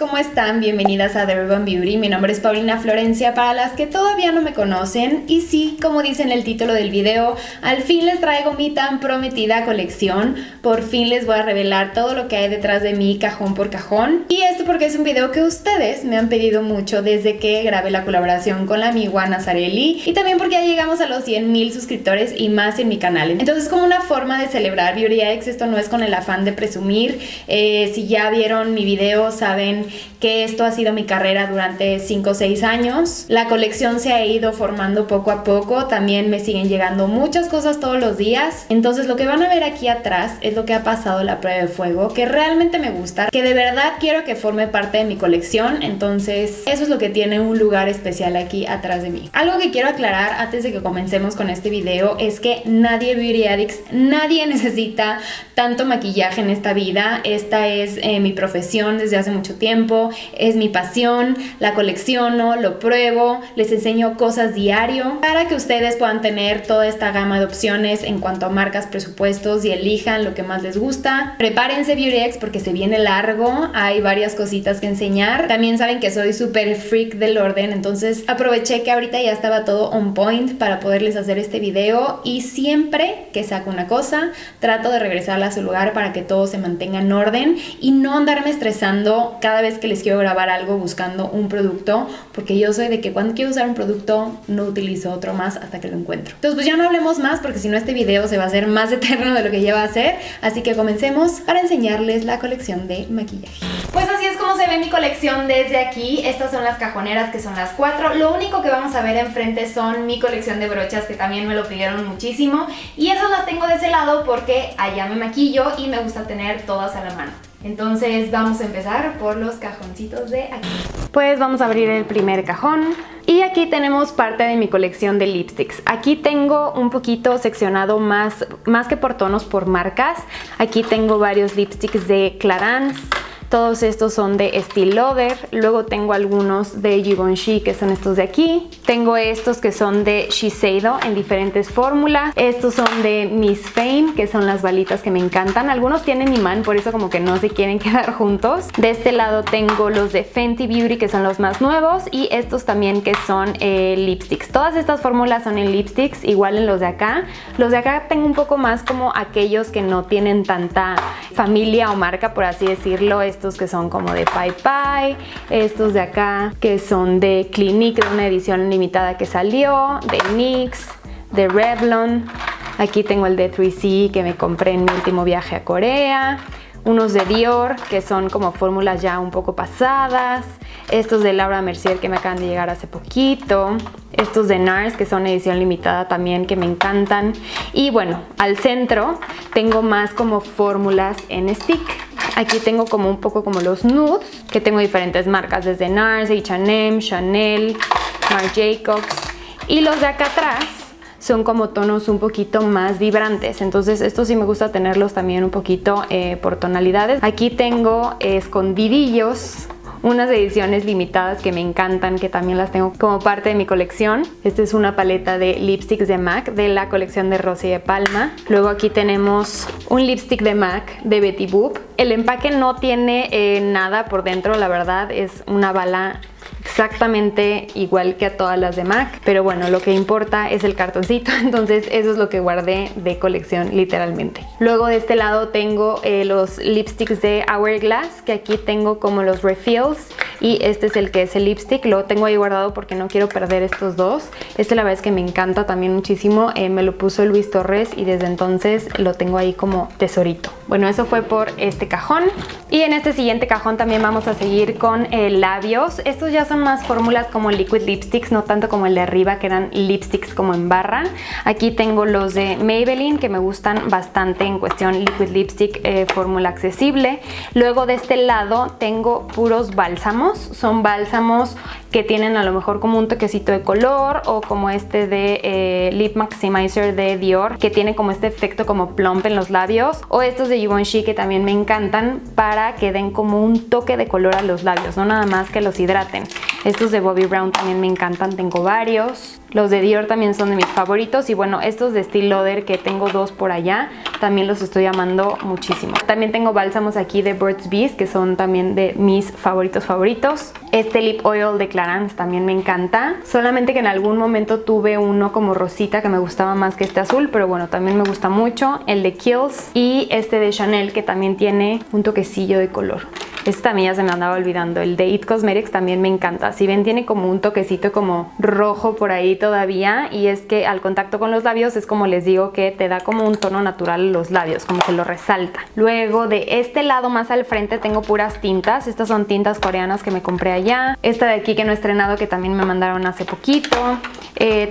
¿cómo están? Bienvenidas a The Urban Beauty, mi nombre es Paulina Florencia, para las que todavía no me conocen, y sí, como dice en el título del video, al fin les traigo mi tan prometida colección, por fin les voy a revelar todo lo que hay detrás de mí, cajón por cajón, y esto porque es un video que ustedes me han pedido mucho desde que grabé la colaboración con la amigua Nazarelli, y también porque ya llegamos a los 100,000 suscriptores y más en mi canal, entonces como una forma de celebrar BeautyX, esto no es con el afán de presumir, si ya vieron mi video saben que esto ha sido mi carrera durante 5 o 6 años. La colección se ha ido formando poco a poco, también me siguen llegando muchas cosas todos los días. Entonces lo que van a ver aquí atrás es lo que ha pasado la prueba de fuego, que realmente me gusta, que de verdad quiero que forme parte de mi colección, entonces eso es lo que tiene un lugar especial aquí atrás de mí. Algo que quiero aclarar antes de que comencemos con este video es que nadie BeautyX, nadie necesita tanto maquillaje en esta vida, esta es mi profesión desde hace mucho tiempo, es mi pasión, la colecciono, lo pruebo, les enseño cosas diario para que ustedes puedan tener toda esta gama de opciones en cuanto a marcas, presupuestos y elijan lo que más les gusta. Prepárense BeautyX porque se viene largo, hay varias cositas que enseñar, también saben que soy súper freak del orden, entonces aproveché que ahorita ya estaba todo on point para poderles hacer este video y siempre que saco una cosa trato de regresarla a su lugar para que todo se mantenga en orden y no andarme estresando cada vez que les quiero grabar algo buscando un producto, porque yo soy de que cuando quiero usar un producto no utilizo otro más hasta que lo encuentro. Entonces pues ya no hablemos más porque si no este video se va a hacer más eterno de lo que ya va a ser, así que comencemos para enseñarles la colección de maquillaje. Pues así es como se ve mi colección desde aquí, estas son las cajoneras que son las 4, lo único que vamos a ver enfrente son mi colección de brochas que también me lo pidieron muchísimo y esas las tengo de ese lado porque allá me maquillo y me gusta tener todas a la mano. Entonces vamos a empezar por los cajoncitos de aquí. Pues vamos a abrir el primer cajón. Y aquí tenemos parte de mi colección de lipsticks. Aquí tengo un poquito seccionado más que por tonos, por marcas. Aquí tengo varios lipsticks de Clarins. Todos estos son de Estée Lauder, luego tengo algunos de Givenchy que son estos de aquí. Tengo estos que son de Shiseido en diferentes fórmulas. Estos son de Miss Fame, que son las balitas que me encantan. Algunos tienen imán, por eso como que no se quieren quedar juntos. De este lado tengo los de Fenty Beauty, que son los más nuevos. Y estos también que son lipsticks. Todas estas fórmulas son en lipsticks, igual en los de acá. Los de acá tengo un poco más como aquellos que no tienen tanta familia o marca, por así decirlo. Estos que son como de Pie, estos de acá que son de Clinique, de una edición limitada que salió, de NYX, de Revlon. Aquí tengo el de 3C que me compré en mi último viaje a Corea. Unos de Dior que son como fórmulas ya un poco pasadas. Estos de Laura Mercier que me acaban de llegar hace poquito. Estos de Nars que son edición limitada también que me encantan. Y bueno, al centro tengo más como fórmulas en stick. Aquí tengo como un poco como los nudes, que tengo diferentes marcas, desde Nars, H&M, Chanel, Marc Jacobs. Y los de acá atrás son como tonos un poquito más vibrantes. Entonces estos sí me gusta tenerlos también un poquito por tonalidades. Aquí tengo escondidillos, unas ediciones limitadas que me encantan, que también las tengo como parte de mi colección. Esta es una paleta de lipsticks de MAC de la colección de Rosy de Palma. Luego aquí tenemos un lipstick de MAC de Betty Boop. El empaque no tiene nada por dentro, la verdad es una bala exactamente igual que a todas las de MAC, pero bueno, lo que importa es el cartoncito, entonces eso es lo que guardé de colección literalmente. Luego de este lado tengo los lipsticks de Hourglass, que aquí tengo como los refills y este es el que es el lipstick, lo tengo ahí guardado porque no quiero perder estos dos. Este la verdad es que me encanta también muchísimo, me lo puso Luis Torres y desde entonces lo tengo ahí como tesorito. Bueno, eso fue por este cajón y en este siguiente cajón también vamos a seguir con labios. Estos ya son más fórmulas como liquid lipsticks, no tanto como el de arriba que eran lipsticks como en barra. Aquí tengo los de Maybelline que me gustan bastante en cuestión liquid lipstick, fórmula accesible. Luego de este lado tengo puros bálsamos. Son bálsamos que tienen a lo mejor como un toquecito de color o como este de Lip Maximizer de Dior que tiene como este efecto como plump en los labios, o estos de Givenchy que también me encantan para que den como un toque de color a los labios, no nada más que los hidraten. Estos de Bobbi Brown también me encantan, tengo varios. Los de Dior también son de mis favoritos. Y bueno, estos de Estée Lauder, que tengo dos por allá, también los estoy amando muchísimo. También tengo bálsamos aquí de Burt's Bees, que son también de mis favoritos. Este lip oil de Clarins también me encanta. Solamente que en algún momento tuve uno como rosita que me gustaba más que este azul, pero bueno, también me gusta mucho. El de Kiehl's y este de Chanel, que también tiene un toquecillo de color. Este también ya se me andaba olvidando. El de It Cosmetics también me encanta. Si ven, tiene como un toquecito como rojo por ahí todavía. Y es que al contacto con los labios es como les digo, que te da como un tono natural a los labios, como que lo resalta. Luego de este lado más al frente tengo puras tintas. Estas son tintas coreanas que me compré allá. Esta de aquí que no he estrenado, que también me mandaron hace poquito.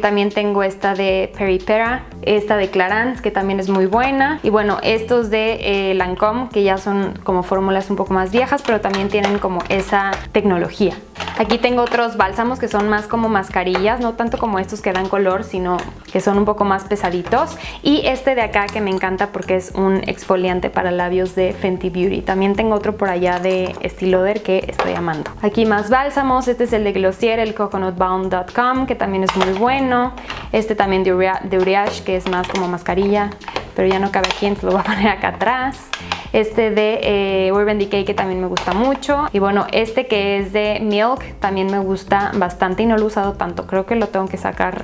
También tengo esta de Peri Pera, esta de Clarins, que también es muy buena. Y bueno, estos de Lancome, que ya son como fórmulas un poco más viejas, pero también tienen como esa tecnología. Aquí tengo otros bálsamos que son más como mascarillas, no tanto como estos que dan color, sino que son un poco más pesaditos. Y este de acá que me encanta porque es un exfoliante para labios de Fenty Beauty. También tengo otro por allá de Estée Lauder que estoy amando. Aquí más bálsamos. Este es el de Glossier, el coconutbalm.com, que también es muy bueno. Este también de Uriage, que es más como mascarilla, pero ya no cabe aquí, entonces lo voy a poner acá atrás. Este de Urban Decay, que también me gusta mucho. Y bueno, este que es de Milk también me gusta bastante y no lo he usado tanto. Creo que lo tengo que sacar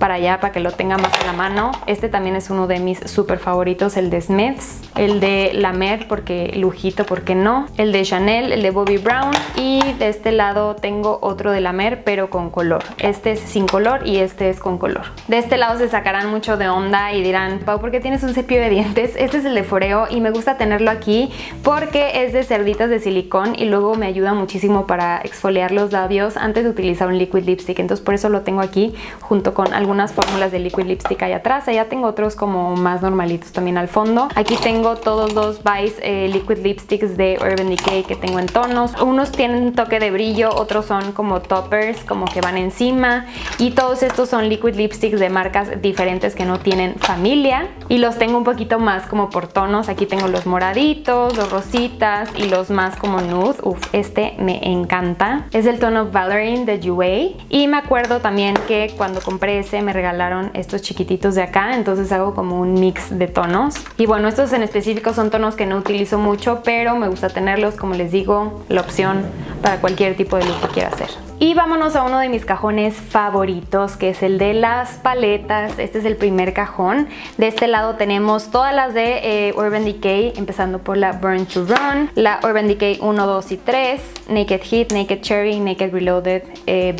para allá para que lo tenga más a la mano. Este también es uno de mis súper favoritos, el de Smith's. El de La Mer, porque lujito, ¿por qué no? El de Chanel, el de Bobbi Brown. Y de este lado tengo otro de La Mer, pero con color. Este es sin color y este es con color. De este lado se sacarán mucho de onda y dirán, Pau, ¿por qué tienes un cepillo de dientes? Este es el de Foreo y me gusta tenerlo aquí porque es de cerditas de silicón y luego me ayuda muchísimo para exfoliar los labios. Antes utilizaba un liquid lipstick, entonces por eso lo tengo aquí junto con algún unas fórmulas de liquid lipstick ahí atrás. Allá tengo otros como más normalitos también al fondo. Aquí tengo todos los Vice liquid lipsticks de Urban Decay que tengo en tonos. Unos tienen un toque de brillo, otros son como toppers, como que van encima. Y todos estos son liquid lipsticks de marcas diferentes que no tienen familia. Y los tengo un poquito más como por tonos. Aquí tengo los moraditos, los rositas y los más como nude. Uf, este me encanta. Es el tono Valorine de Jouer. Y me acuerdo también que cuando compré ese me regalaron estos chiquititos de acá, entonces hago como un mix de tonos. Y bueno, estos en específico son tonos que no utilizo mucho, pero me gusta tenerlos, como les digo, la opción para cualquier tipo de look que quiera hacer. Y vámonos a uno de mis cajones favoritos, que es el de las paletas. Este es el primer cajón. De este lado tenemos todas las de Urban Decay, empezando por la Burn to Run, la Urban Decay 1, 2 y 3, Naked Heat, Naked Cherry, Naked Reloaded,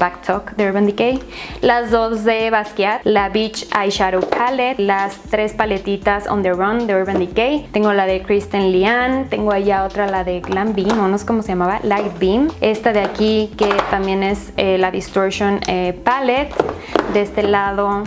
Back Talk de Urban Decay, las dos de Basquiat, la Beach Eyeshadow Palette, las tres paletitas On The Run de Urban Decay. Tengo la de Kristen Lian, tengo allá otra, la de Glam Beam, o no sé cómo se llamaba, Light Beam. Esta de aquí que también es la Distortion Palette. De este lado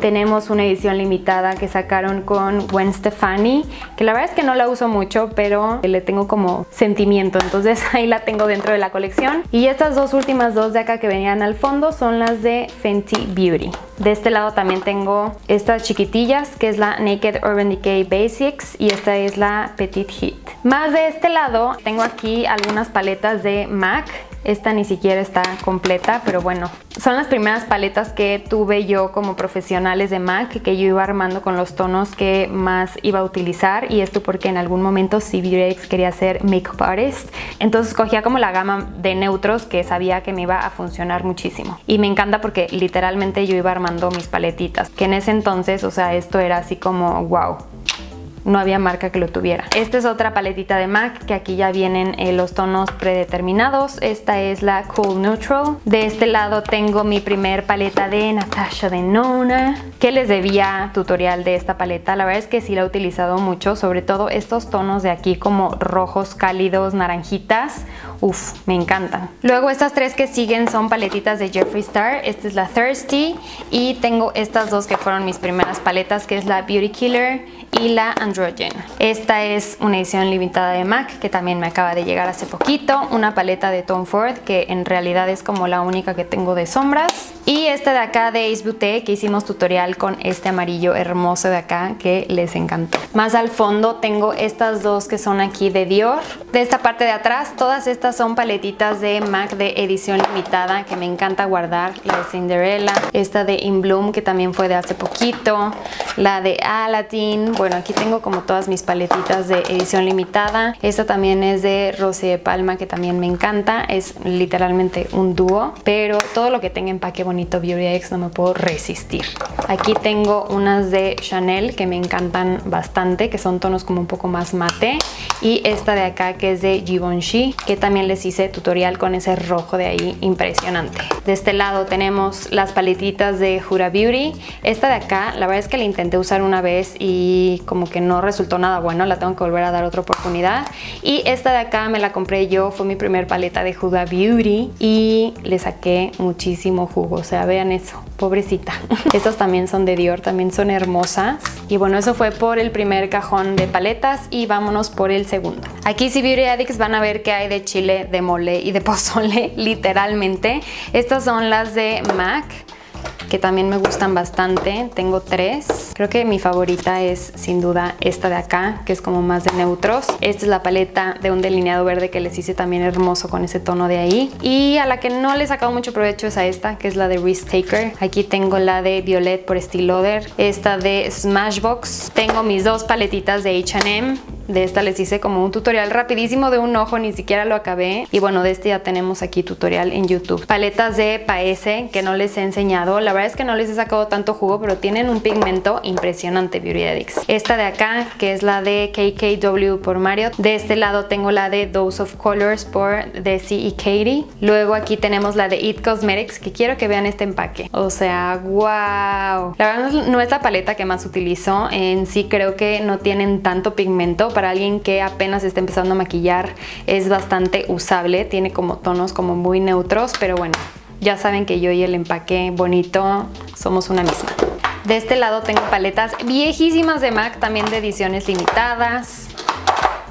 tenemos una edición limitada que sacaron con Gwen Stefani, que la verdad es que no la uso mucho, pero le tengo como sentimiento, entonces ahí la tengo dentro de la colección. Y estas dos últimas dos de acá que venían al fondo son las de Fenty Beauty. De este lado también tengo estas chiquitillas, que es la Naked Urban Decay Basics y esta es la Petite Heat. Más de este lado tengo aquí algunas paletas de MAC. Esta ni siquiera está completa, pero bueno, son las primeras paletas que tuve yo como profesionales de MAC, que yo iba armando con los tonos que más iba a utilizar. Y esto porque en algún momento sí BeautyX quería ser makeup artist, entonces cogía como la gama de neutros que sabía que me iba a funcionar muchísimo. Y me encanta porque literalmente yo iba armando mis paletitas, que en ese entonces, o sea, esto era así como wow. No había marca que lo tuviera. Esta es otra paletita de MAC, que aquí ya vienen los tonos predeterminados. Esta es la Cool Neutral. De este lado tengo mi primer paleta de Natasha Denona, que les debía tutorial de esta paleta. La verdad es que sí la he utilizado mucho, sobre todo estos tonos de aquí como rojos cálidos, naranjitas. Uf, me encantan. Luego estas tres que siguen son paletitas de Jeffree Star. Esta es la Thirsty y tengo estas dos que fueron mis primeras paletas, que es la Beauty Killer y la Androgen. Esta es una edición limitada de MAC que también me acaba de llegar hace poquito. Una paleta de Tom Ford que en realidad es como la única que tengo de sombras. Y este de acá de Ace Beauty, que hicimos tutorial con este amarillo hermoso de acá que les encantó. Más al fondo tengo estas dos que son aquí de Dior. De esta parte de atrás, todas estas son paletitas de MAC de edición limitada que me encanta guardar. La de Cinderella, esta de In Bloom que también fue de hace poquito, la de Aladdin. Bueno, aquí tengo como todas mis paletitas de edición limitada. Esta también es de Rosé de Palma que también me encanta. Es literalmente un dúo, pero todo lo que tenga en paquete bonito BeautyX no me puedo resistir. Aquí tengo unas de Chanel que me encantan bastante, que son tonos como un poco más mate, y esta de acá que es de Givenchy, que también les hice tutorial con ese rojo de ahí impresionante. De este lado tenemos las paletitas de Huda Beauty. Esta de acá, la verdad es que la intenté usar una vez y como que no resultó nada bueno, la tengo que volver a dar otra oportunidad. Y esta de acá me la compré yo, fue mi primer paleta de Huda Beauty y le saqué muchísimo jugo, o sea, vean eso, pobrecita. Estas también son de Dior, también son hermosas. Y bueno, eso fue por el primer cajón de paletas y vámonos por el segundo. Aquí sí, Beauty Addicts, van a ver que hay de chile, de mole y de pozole, literalmente. Estas son las de MAC, que también me gustan bastante. Tengo tres. Creo que mi favorita es sin duda esta de acá, que es como más de neutros. Esta es la paleta de un delineado verde que les hice también hermoso con ese tono de ahí. Y a la que no le he sacado mucho provecho es a esta, que es la de Risk Taker. Aquí tengo la de Violet por Estée Lauder, esta de Smashbox. Tengo mis dos paletitas de H&M. De esta les hice como un tutorial rapidísimo de un ojo, ni siquiera lo acabé. Y bueno, de este ya tenemos aquí tutorial en YouTube. Paletas de Paese que no les he enseñado. La verdad es que no les he sacado tanto jugo, pero tienen un pigmento impresionante, Beauty Addicts. Esta de acá, que es la de KKW por Marriott. De este lado tengo la de Dose of Colors por Desi y Katie. Luego aquí tenemos la de It Cosmetics, que quiero que vean este empaque. O sea, wow. La verdad no es la paleta que más utilizo. En sí creo que no tienen tanto pigmento. Para alguien que apenas está empezando a maquillar es bastante usable, tiene como tonos como muy neutros, pero bueno, ya saben que yo y el empaque bonito somos una misma. De este lado tengo paletas viejísimas de MAC, también de ediciones limitadas.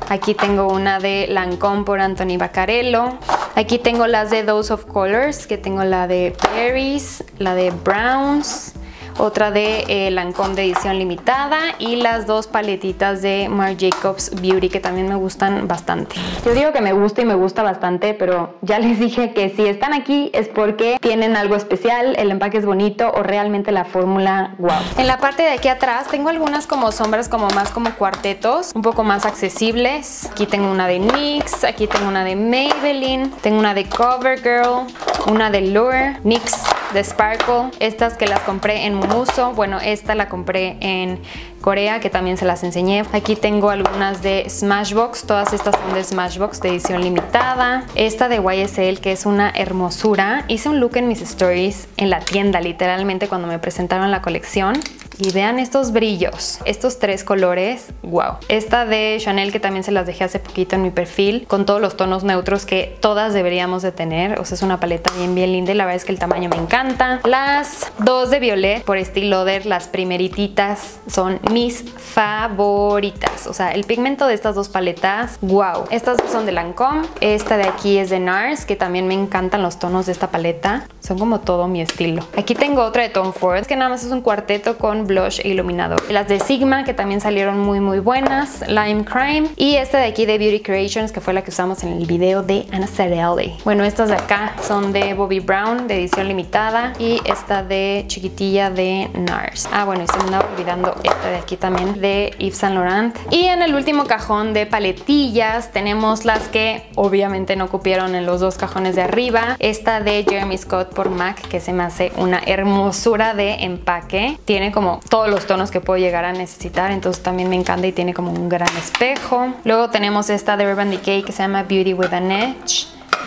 Aquí tengo una de Lancome por Anthony Vaccarello. Aquí tengo las de Dose of Colors, que tengo la de Berries, la de Browns, otra de Lancome de edición limitada y las dos paletitas de Marc Jacobs Beauty que también me gustan bastante. Yo digo que me gusta y me gusta bastante, pero ya les dije que si están aquí es porque tienen algo especial, el empaque es bonito o realmente la fórmula wow. En la parte de aquí atrás tengo algunas como sombras como más como cuartetos, un poco más accesibles. Aquí tengo una de NYX, aquí tengo una de Maybelline, tengo una de CoverGirl, una de Lure, NYX, de Sparkle, estas que las compré en Muso, bueno, esta la compré en Corea, que también se las enseñé. Aquí tengo algunas de Smashbox, todas estas son de Smashbox de edición limitada. Esta de YSL, que es una hermosura. Hice un look en mis stories en la tienda, literalmente, cuando me presentaron la colección. Y vean estos brillos, estos tres colores, wow. Esta de Chanel, que también se las dejé hace poquito en mi perfil, con todos los tonos neutros que todas deberíamos de tener. O sea, es una paleta bien, bien linda y la verdad es que el tamaño me encanta. Las dos de Violet por Estée Lauder, las primerititas, son mis favoritas. O sea, el pigmento de estas dos paletas, wow. Estas dos son de Lancome. Esta de aquí es de Nars, que también me encantan los tonos de esta paleta. Son como todo mi estilo. Aquí tengo otra de Tom Ford, que nada más es un cuarteto con blush e iluminador. Las de Sigma, que también salieron muy muy buenas, Lime Crime, y esta de aquí de Beauty Creations, que fue la que usamos en el video de Anna Sarelli. Bueno, estas de acá son de Bobbi Brown de edición limitada y esta de Chiquitilla de Nars. Ah, bueno, y se me andaba olvidando esta de aquí también de Yves Saint Laurent. Y en el último cajón de paletillas tenemos las que obviamente no cupieron en los dos cajones de arriba. Esta de Jeremy Scott por MAC, que se me hace una hermosura de empaque. Tiene como todos los tonos que puedo llegar a necesitar, entonces también me encanta y tiene como un gran espejo. Luego tenemos esta de Urban Decay que se llama Beauty with an Edge,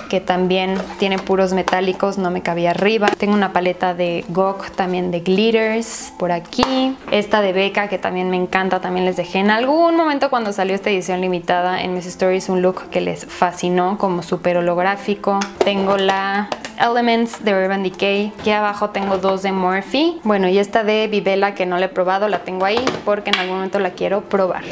que también tiene puros metálicos, no me cabía arriba. Tengo una paleta de Gok, también de glitters, por aquí. Esta de Becca, que también me encanta, también les dejé en algún momento cuando salió esta edición limitada en mis stories un look que les fascinó, como súper holográfico. Tengo la Elements de Urban Decay. Aquí abajo tengo dos de Morphe. Bueno, y esta de Vivella, que no la he probado, la tengo ahí porque en algún momento la quiero probar.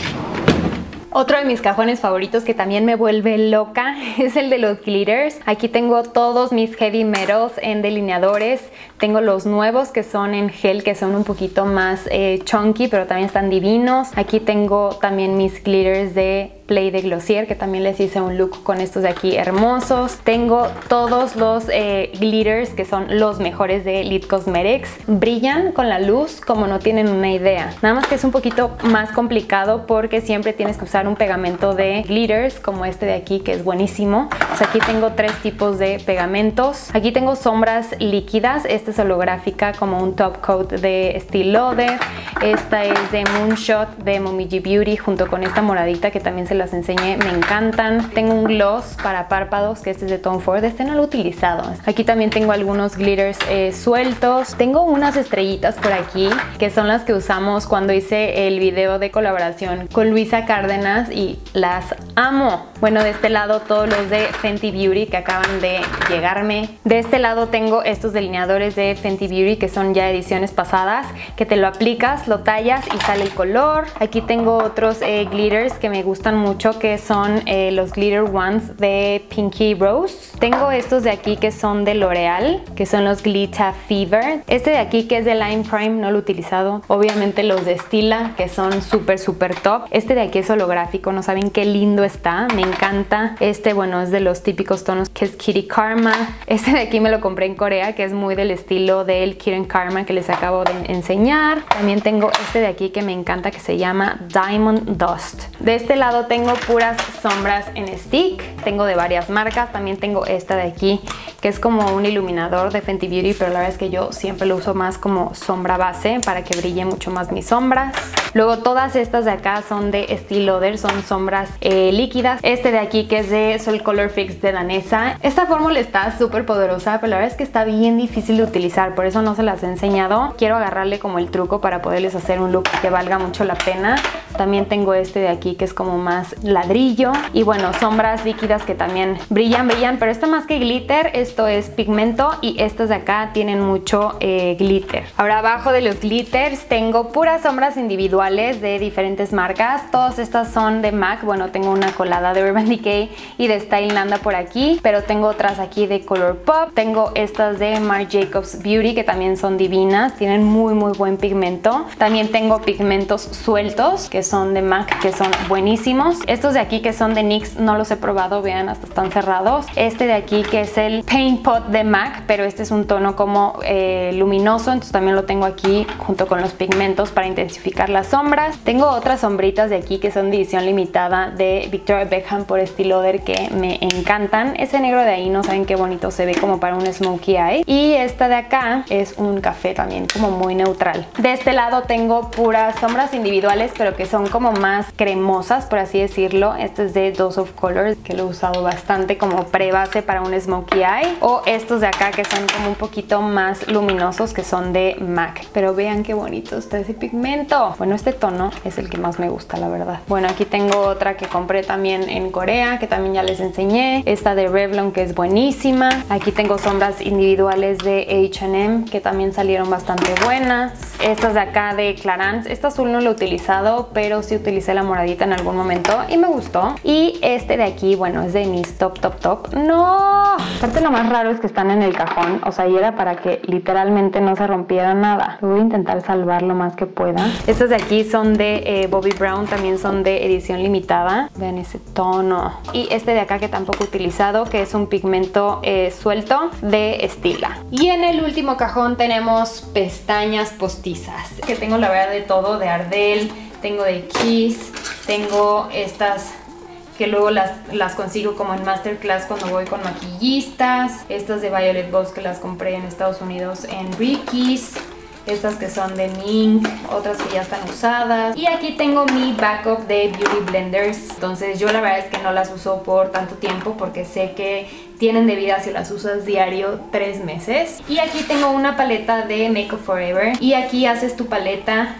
Otro de mis cajones favoritos que también me vuelve loca es el de los glitters. Aquí tengo todos mis heavy metals en delineadores. Tengo los nuevos que son en gel, que son un poquito más chunky, pero también están divinos. Aquí tengo también mis glitters de Play de Glossier, que también les hice un look con estos de aquí hermosos. Tengo todos los glitters que son los mejores de It Cosmetics. Brillan con la luz como no tienen una idea. Nada más que es un poquito más complicado porque siempre tienes que usar un pegamento de glitters como este de aquí, que es buenísimo. Pues aquí tengo tres tipos de pegamentos. Aquí tengo sombras líquidas. Esta es holográfica como un top coat de Estée Lauder. Esta es de Moonshot de Momiji Beauty junto con esta moradita que también se las enseñé, me encantan. Tengo un gloss para párpados, que este es de Tom Ford, este no lo he utilizado. Aquí también tengo algunos glitters sueltos. Tengo unas estrellitas por aquí, que son las que usamos cuando hice el video de colaboración con Luisa Cárdenas y las amo. Bueno, de este lado todos los de Fenty Beauty que acaban de llegarme. De este lado tengo estos delineadores de Fenty Beauty que son ya ediciones pasadas, que te lo aplicas, lo tallas y sale el color. Aquí tengo otros glitters que me gustan mucho, que son los Glitter Ones de Pinky Rose. Tengo estos de aquí que son de L'Oreal, que son los Glitter Fever. Este de aquí que es de Lime Prime, no lo he utilizado. Obviamente los de Stila, que son súper súper top. Este de aquí es holográfico, no saben qué lindo está, me encanta. Este, bueno, es de los típicos tonos que es Kitty Karma. Este de aquí me lo compré en Corea, que es muy del estilo del Kitty Karma que les acabo de enseñar. También tengo este de aquí que me encanta, que se llama Diamond Dust. De este lado tengo puras sombras en stick, tengo de varias marcas. También tengo esta de aquí que es como un iluminador de Fenty Beauty, pero la verdad es que yo siempre lo uso más como sombra base para que brille mucho más mis sombras. Luego todas estas de acá son de Estée Lauder, son sombras líquidas. Este de aquí que es de Sol Color Fix de Danesa. Esta fórmula está súper poderosa, pero la verdad es que está bien difícil de utilizar, por eso no se las he enseñado. Quiero agarrarle como el truco para poderles hacer un look que valga mucho la pena. También tengo este de aquí que es como más ladrillo. Y bueno, sombras líquidas que también brillan, pero esto más que glitter, esto es pigmento, y estas de acá tienen mucho glitter. Ahora abajo de los glitters tengo puras sombras individuales de diferentes marcas. Todas estas son de MAC. Bueno, tengo una colada de Urban Decay y de Stylenanda por aquí, pero tengo otras aquí de Colourpop. Tengo estas de Marc Jacobs Beauty que también son divinas, tienen muy muy buen pigmento. También tengo pigmentos sueltos que son de MAC, que son buenísimos. Estos de aquí que son de NYX no los he probado, vean, hasta están cerrados. Este de aquí que es el Paint Pot de MAC, pero este es un tono como luminoso, entonces también lo tengo aquí junto con los pigmentos para intensificar las sombras. Tengo otras sombritas de aquí que son de edición limitada de Victoria Beckham por Estée Lauder que me encantan. Ese negro de ahí no saben qué bonito se ve como para un smokey eye. Y esta de acá es un café también como muy neutral. De este lado tengo puras sombras individuales, pero que son como más cremosas, por así decirlo. Este es de Dose of Colors, que lo he usado bastante como prebase para un smokey eye. O estos de acá que son como un poquito más luminosos, que son de MAC. Pero vean qué bonito está ese pigmento. Bueno, este tono es el que más me gusta, la verdad. Bueno, aquí tengo otra que compré también en Corea, que también ya les enseñé. Esta de Revlon, que es buenísima. Aquí tengo sombras individuales de H&M, que también salieron bastante buenas. Estas de acá de Clarins. Esta azul no la he utilizado, pero sí utilicé la moradita en algún momento y me gustó. Y este de aquí, bueno, es de mis top. ¡No! Aparte, lo más raro es que están en el cajón, o sea, y era para que literalmente no se rompiera nada. Voy a intentar salvar lo más que pueda. Estas de aquí son de Bobbi Brown, también son de edición limitada. Vean ese tono. Y este de acá que tampoco he utilizado, que es un pigmento suelto de Stila. Y en el último cajón tenemos pestañas postizas, que tengo la verdad de todo, de Ardell, tengo de Kiss, tengo estas que luego las consigo como en masterclass cuando voy con maquillistas. Estas de Violet Boss que las compré en Estados Unidos en Ricky's. Estas que son de Mink, otras que ya están usadas. Y aquí tengo mi backup de Beauty Blenders. Entonces yo la verdad es que no las uso por tanto tiempo porque sé que tienen de vida si las usas diario 3 meses. Y aquí tengo una paleta de Makeup Forever. Y aquí haces tu paleta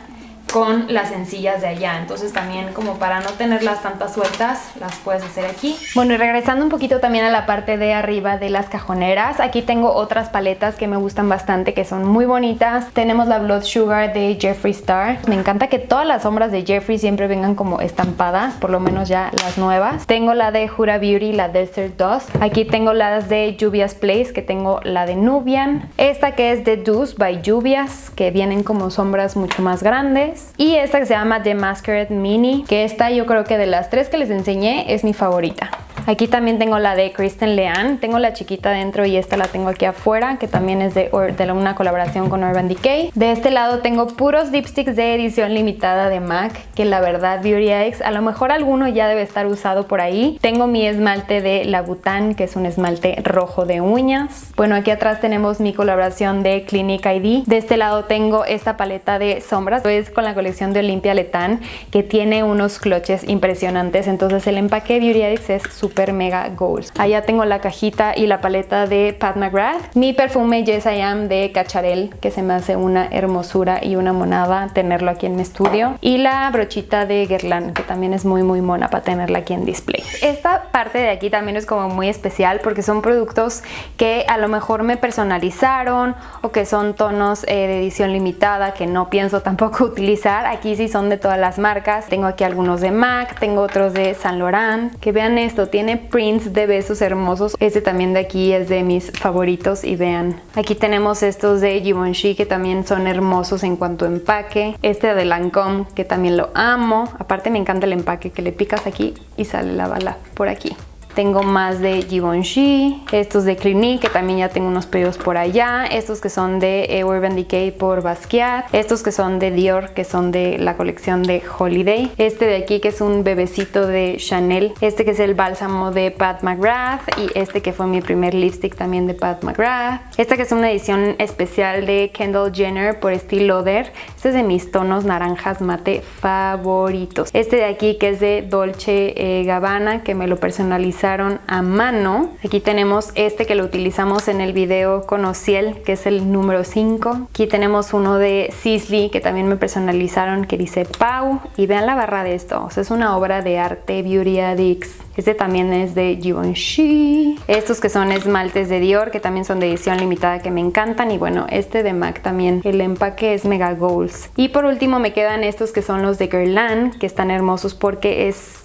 con las encillas de allá, entonces también como para no tenerlas tantas sueltas las puedes hacer aquí. Bueno, y regresando un poquito también a la parte de arriba de las cajoneras, aquí tengo otras paletas que me gustan bastante, que son muy bonitas. Tenemos la Blood Sugar de Jeffree Star, me encanta que todas las sombras de Jeffree siempre vengan como estampadas, por lo menos ya las nuevas. Tengo la de Huda Beauty, la Desert Dust, aquí tengo las de Lluvias Place, que tengo la de Nubian, esta que es de Deuce by Lluvias, que vienen como sombras mucho más grandes. Y esta que se llama The Masquerade Mini, que esta yo creo que de las tres que les enseñé es mi favorita. Aquí también tengo la de Kristen Leanne, tengo la chiquita dentro y esta la tengo aquí afuera, que también es de una colaboración con Urban Decay. De este lado tengo puros lipsticks de edición limitada de MAC, que la verdad BeautyX, a lo mejor alguno ya debe estar usado por ahí. Tengo mi esmalte de Labutan, que es un esmalte rojo de uñas. Bueno, aquí atrás tenemos mi colaboración de Clinique ID. De este lado tengo esta paleta de sombras, es con la colección de Olympia Letan, que tiene unos cloches impresionantes, entonces el empaque de BeautyX es súper mega goals. Allá tengo la cajita y la paleta de Pat McGrath, mi perfume Yes I Am de Cacharel, que se me hace una hermosura y una monada tenerlo aquí en mi estudio, y la brochita de Guerlain, que también es muy muy mona para tenerla aquí en display. Esta parte de aquí también es como muy especial porque son productos que a lo mejor me personalizaron o que son tonos de edición limitada que no pienso tampoco utilizar. Aquí sí son de todas las marcas, tengo aquí algunos de MAC, tengo otros de Saint Laurent, que vean esto, tiene prints de besos hermosos. Este también de aquí es de mis favoritos y vean. Aquí tenemos estos de Givenchy que también son hermosos en cuanto a empaque. Este de Lancome que también lo amo. Aparte me encanta el empaque, que le picas aquí y sale la bala por aquí. Tengo más de Givenchy, estos de Clinique, que también ya tengo unos pedidos por allá, estos que son de Urban Decay por Basquiat, estos que son de Dior, que son de la colección de Holiday, este de aquí que es un bebecito de Chanel, este que es el bálsamo de Pat McGrath y este que fue mi primer lipstick también de Pat McGrath, esta que es una edición especial de Kendall Jenner por Estée Lauder, este es de mis tonos naranjas mate favoritos, este de aquí que es de Dolce Gabbana, que me lo personaliza a mano. Aquí tenemos este que lo utilizamos en el video con Ociel, que es el número 5. Aquí tenemos uno de Sisley que también me personalizaron, que dice Pau, y vean la barra de esto, o sea, es una obra de arte BeautyX. Este también es de Givenchy. Estos que son esmaltes de Dior, que también son de edición limitada, que me encantan. Y bueno, este de MAC también. El empaque es mega goals. Y por último me quedan estos que son los de Guerlain, que están hermosos porque es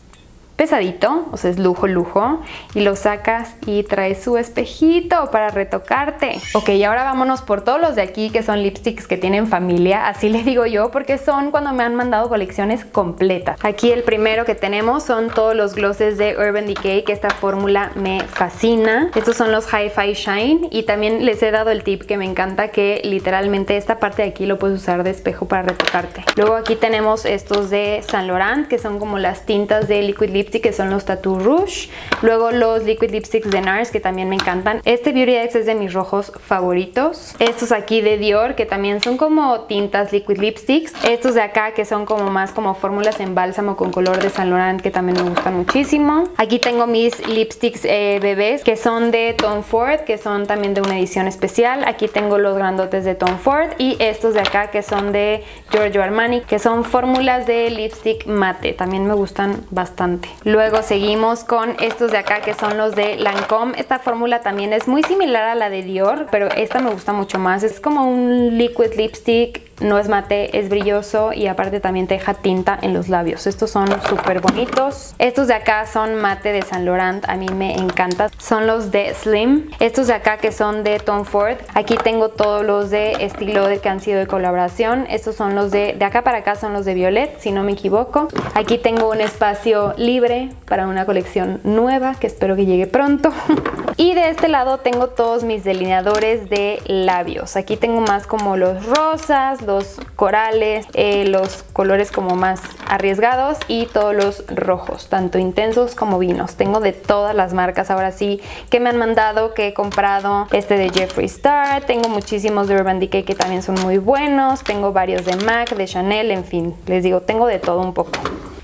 pesadito, o sea es lujo lujo, y lo sacas y traes su espejito para retocarte. Ok, y ahora vámonos por todos los de aquí que son lipsticks que tienen familia, así les digo yo porque son cuando me han mandado colecciones completas. Aquí el primero que tenemos son todos los glosses de Urban Decay, que esta fórmula me fascina. Estos son los Hi-Fi Shine, y también les he dado el tip que me encanta, que literalmente esta parte de aquí lo puedes usar de espejo para retocarte. Luego aquí tenemos estos de Saint Laurent, que son como las tintas de Liquid Lip, que son los Tattoo Rouge. Luego los Liquid Lipsticks de Nars, que también me encantan. Este BeautyX es de mis rojos favoritos. Estos aquí de Dior, que también son como tintas Liquid Lipsticks. Estos de acá, que son como más como fórmulas en bálsamo con color de Saint Laurent, que también me gustan muchísimo. Aquí tengo mis lipsticks bebés, que son de Tom Ford, que son también de una edición especial. Aquí tengo los grandotes de Tom Ford. Y estos de acá, que son de Giorgio Armani, que son fórmulas de lipstick mate. También me gustan bastante. Luego seguimos con estos de acá, que son los de Lancome. Esta fórmula también es muy similar a la de Dior, pero esta me gusta mucho más. Es como un liquid lipstick, no es mate, es brilloso, y aparte también te deja tinta en los labios. Estos son súper bonitos. Estos de acá son mate de Saint Laurent, a mí me encanta. Son los de Slim. Estos de acá que son de Tom Ford. Aquí tengo todos los de Estée Lauder que han sido de colaboración. Estos son los de acá para acá son los de Violet, si no me equivoco. Aquí tengo un espacio libre para una colección nueva que espero que llegue pronto. Y de este lado tengo todos mis delineadores de labios. Aquí tengo más como los rosas, los corales, los colores como más arriesgados, y todos los rojos, tanto intensos como vinos. Tengo de todas las marcas ahora sí que me han mandado, que he comprado. Este de Jeffree Star, tengo muchísimos de Urban Decay que también son muy buenos, tengo varios de MAC, de Chanel, en fin, les digo, tengo de todo un poco.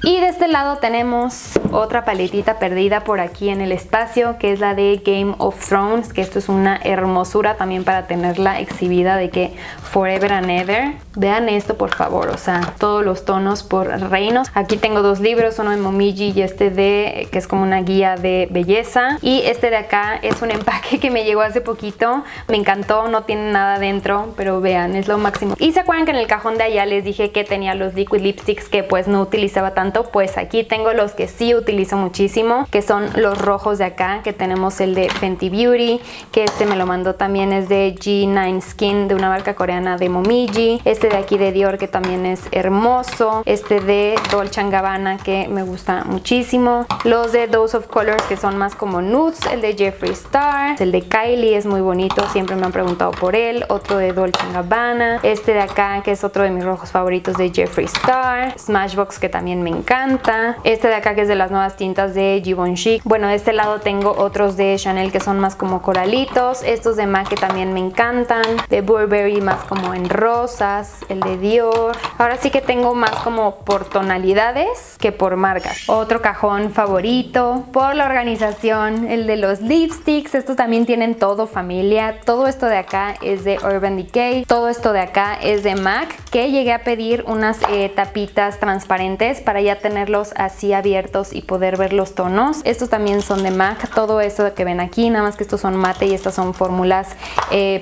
Y de este lado tenemos otra paletita perdida por aquí en el espacio, que es la de Game of Thrones, que esto es una hermosura también para tenerla exhibida de que forever and ever. Vean esto por favor, o sea, todos los tonos por reinos. Aquí tengo dos libros, uno de Momiji y este de, que es como una guía de belleza. Y este de acá es un empaque que me llegó hace poquito, me encantó, no tiene nada dentro, pero vean, es lo máximo. Y se acuerdan que en el cajón de allá les dije que tenía los liquid lipsticks que pues no utilizaba tanto, pues aquí tengo los que sí utilizo muchísimo, que son los rojos de acá, que tenemos el de Fenty Beauty, que este me lo mandó también, es de G9 Skin, de una marca coreana de Momiji, este de aquí de Dior que también es hermoso, este de Dolce & Gabbana que me gusta muchísimo, los de Dose of Colors que son más como nudes, el de Jeffree Star, el de Kylie es muy bonito, siempre me han preguntado por él, otro de Dolce & Gabbana, este de acá que es otro de mis rojos favoritos de Jeffree Star, Smashbox que también me encanta, este de acá que es de las nuevas tintas de Givenchy. Bueno, de este lado tengo otros de Chanel que son más como coralitos, estos de MAC que también me encantan, de Burberry más como en rosas, el de Dior. Ahora sí que tengo más como por tonalidades que por marcas. Otro cajón favorito por la organización, el de los lipsticks, estos también tienen todo, familia. Todo esto de acá es de Urban Decay, todo esto de acá es de MAC, que llegué a pedir unas tapitas transparentes para ya tenerlos así abiertos y poder ver los tonos. Estos también son de MAC, todo esto que ven aquí, nada más que estos son mate y estas son fórmulas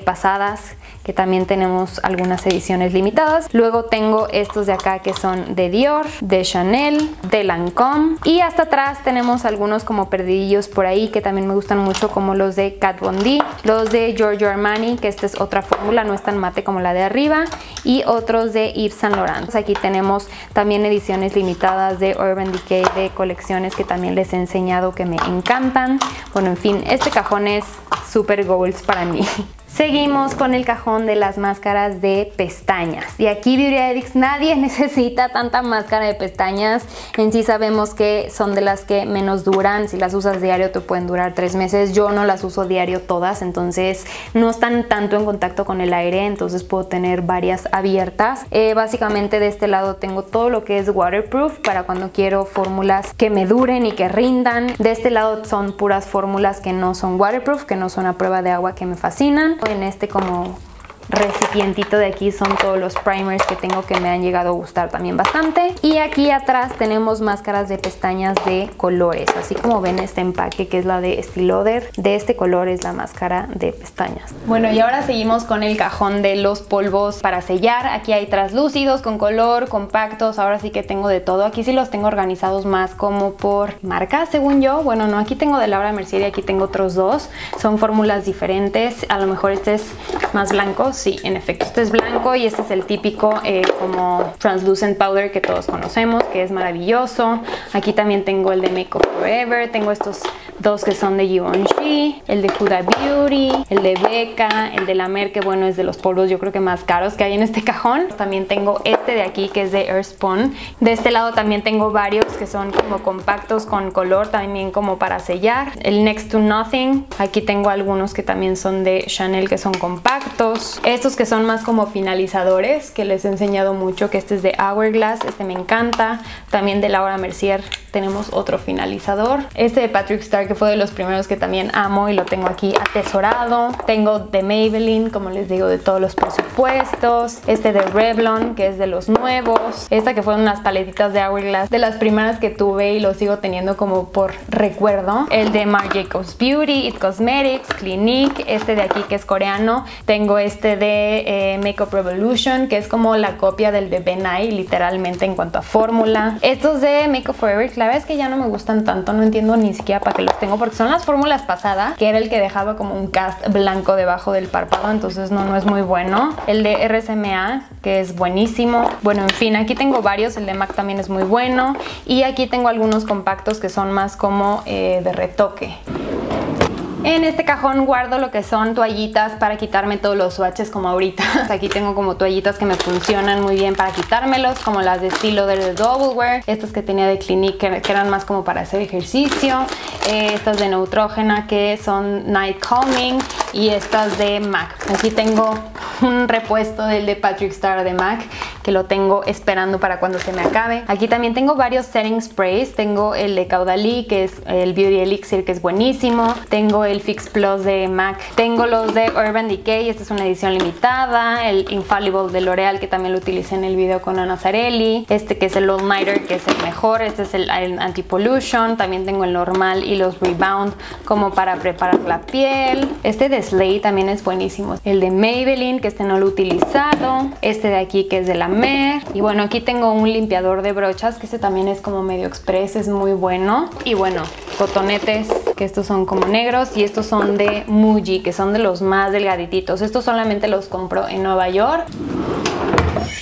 pasadas, que también tenemos algunas ediciones limitadas. Luego tengo estos de acá que son de Dior, de Chanel, de Lancome, y hasta atrás tenemos algunos como perdidillos por ahí que también me gustan mucho, como los de Kat Von D, los de Giorgio Armani, que esta es otra fórmula, no es tan mate como la de arriba, y otros de Yves Saint Laurent. Aquí tenemos también ediciones limitadas de Urban Decay, de colecciones que también les he enseñado que me encantan. Bueno, en fin, este cajón es super goals para mí. Seguimos con el cajón de las máscaras de pestañas. Y aquí BeautyX, nadie necesita tanta máscara de pestañas. En sí sabemos que son de las que menos duran. Si las usas diario te pueden durar 3 meses. Yo no las uso diario todas, entonces no están tanto en contacto con el aire, entonces puedo tener varias abiertas. Básicamente de este lado tengo todo lo que es waterproof para cuando quiero fórmulas que me duren y que rindan. De este lado son puras fórmulas que no son waterproof, que no son a prueba de agua, que me fascinan. En este como recipientito de aquí son todos los primers que tengo que me han llegado a gustar también bastante. Y aquí atrás tenemos máscaras de pestañas de colores, así como ven este empaque que es la de Estée Lauder, de este color es la máscara de pestañas. Bueno, y ahora seguimos con el cajón de los polvos para sellar. Aquí hay traslúcidos, con color, compactos, ahora sí que tengo de todo. Aquí sí los tengo organizados más como por marcas, según yo. Bueno, no, aquí tengo de Laura Mercier y aquí tengo otros dos, son fórmulas diferentes. A lo mejor este es más blanco. Sí, en efecto, este es blanco y este es el típico como translucent powder que todos conocemos, que es maravilloso. Aquí también tengo el de Make Up Forever, tengo estos dos que son de Givenchy, el de Huda Beauty, el de Becca, el de la Mer, que bueno, es de los polvos yo creo que más caros que hay en este cajón. También tengo este de aquí que es de Earthspawn. De este lado también tengo varios que son como compactos con color, también como para sellar. El Next to Nothing, aquí tengo algunos que también son de Chanel que son compactos. Estos que son más como finalizadores, que les he enseñado mucho, que este es de Hourglass, este me encanta. También de Laura Mercier tenemos otro finalizador. Este de Patrick Star, que fue de los primeros que también amo y lo tengo aquí atesorado. Tengo de Maybelline, como les digo, de todos los presupuestos. Este de Revlon, que es de los nuevos. Esta que fueron unas paletitas de Hourglass, de las primeras que tuve y lo sigo teniendo como por recuerdo. El de Marc Jacobs Beauty, It Cosmetics, Clinique. Este de aquí que es coreano. Tengo este de Makeup Revolution, que es como la copia del de Ben I, literalmente en cuanto a fórmula. Estos de Makeup Forever, la verdad es que ya no me gustan tanto, no entiendo ni siquiera para qué los tengo, porque son las fórmulas pasadas, que era el que dejaba como un cast blanco debajo del párpado, entonces no es muy bueno. El de RCMA, que es buenísimo. Bueno, en fin, aquí tengo varios, el de MAC también es muy bueno, y aquí tengo algunos compactos que son más como de retoque. En este cajón guardo lo que son toallitas para quitarme todos los swatches como ahorita. Aquí tengo como toallitas que me funcionan muy bien para quitármelos, como las de Estée Lauder de Double Wear, estas que tenía de Clinique que eran más como para hacer ejercicio, estas de Neutrógena que son Night Calming, y estas de MAC. Aquí tengo un repuesto del de Patrick Star de MAC, que lo tengo esperando para cuando se me acabe. Aquí también tengo varios setting sprays. Tengo el de Caudalí, que es el Beauty Elixir, que es buenísimo. Tengo el Fix Plus de MAC. Tengo los de Urban Decay, esta es una edición limitada. El Infallible de L'Oreal, que también lo utilicé en el video con Ana Zarelli. Este que es el All Nighter, que es el mejor. Este es el Anti-Pollution. También tengo el normal y los Rebound como para preparar la piel. Este de Slay también es buenísimo. El de Maybelline, que este no lo he utilizado. Este de aquí, que es de la Mer. Y bueno, aquí tengo un limpiador de brochas, que este también es como medio express, es muy bueno. Y bueno, cotonetes, que estos son como negros, y estos son de Muji, que son de los más delgadititos. Estos solamente los compro en Nueva York.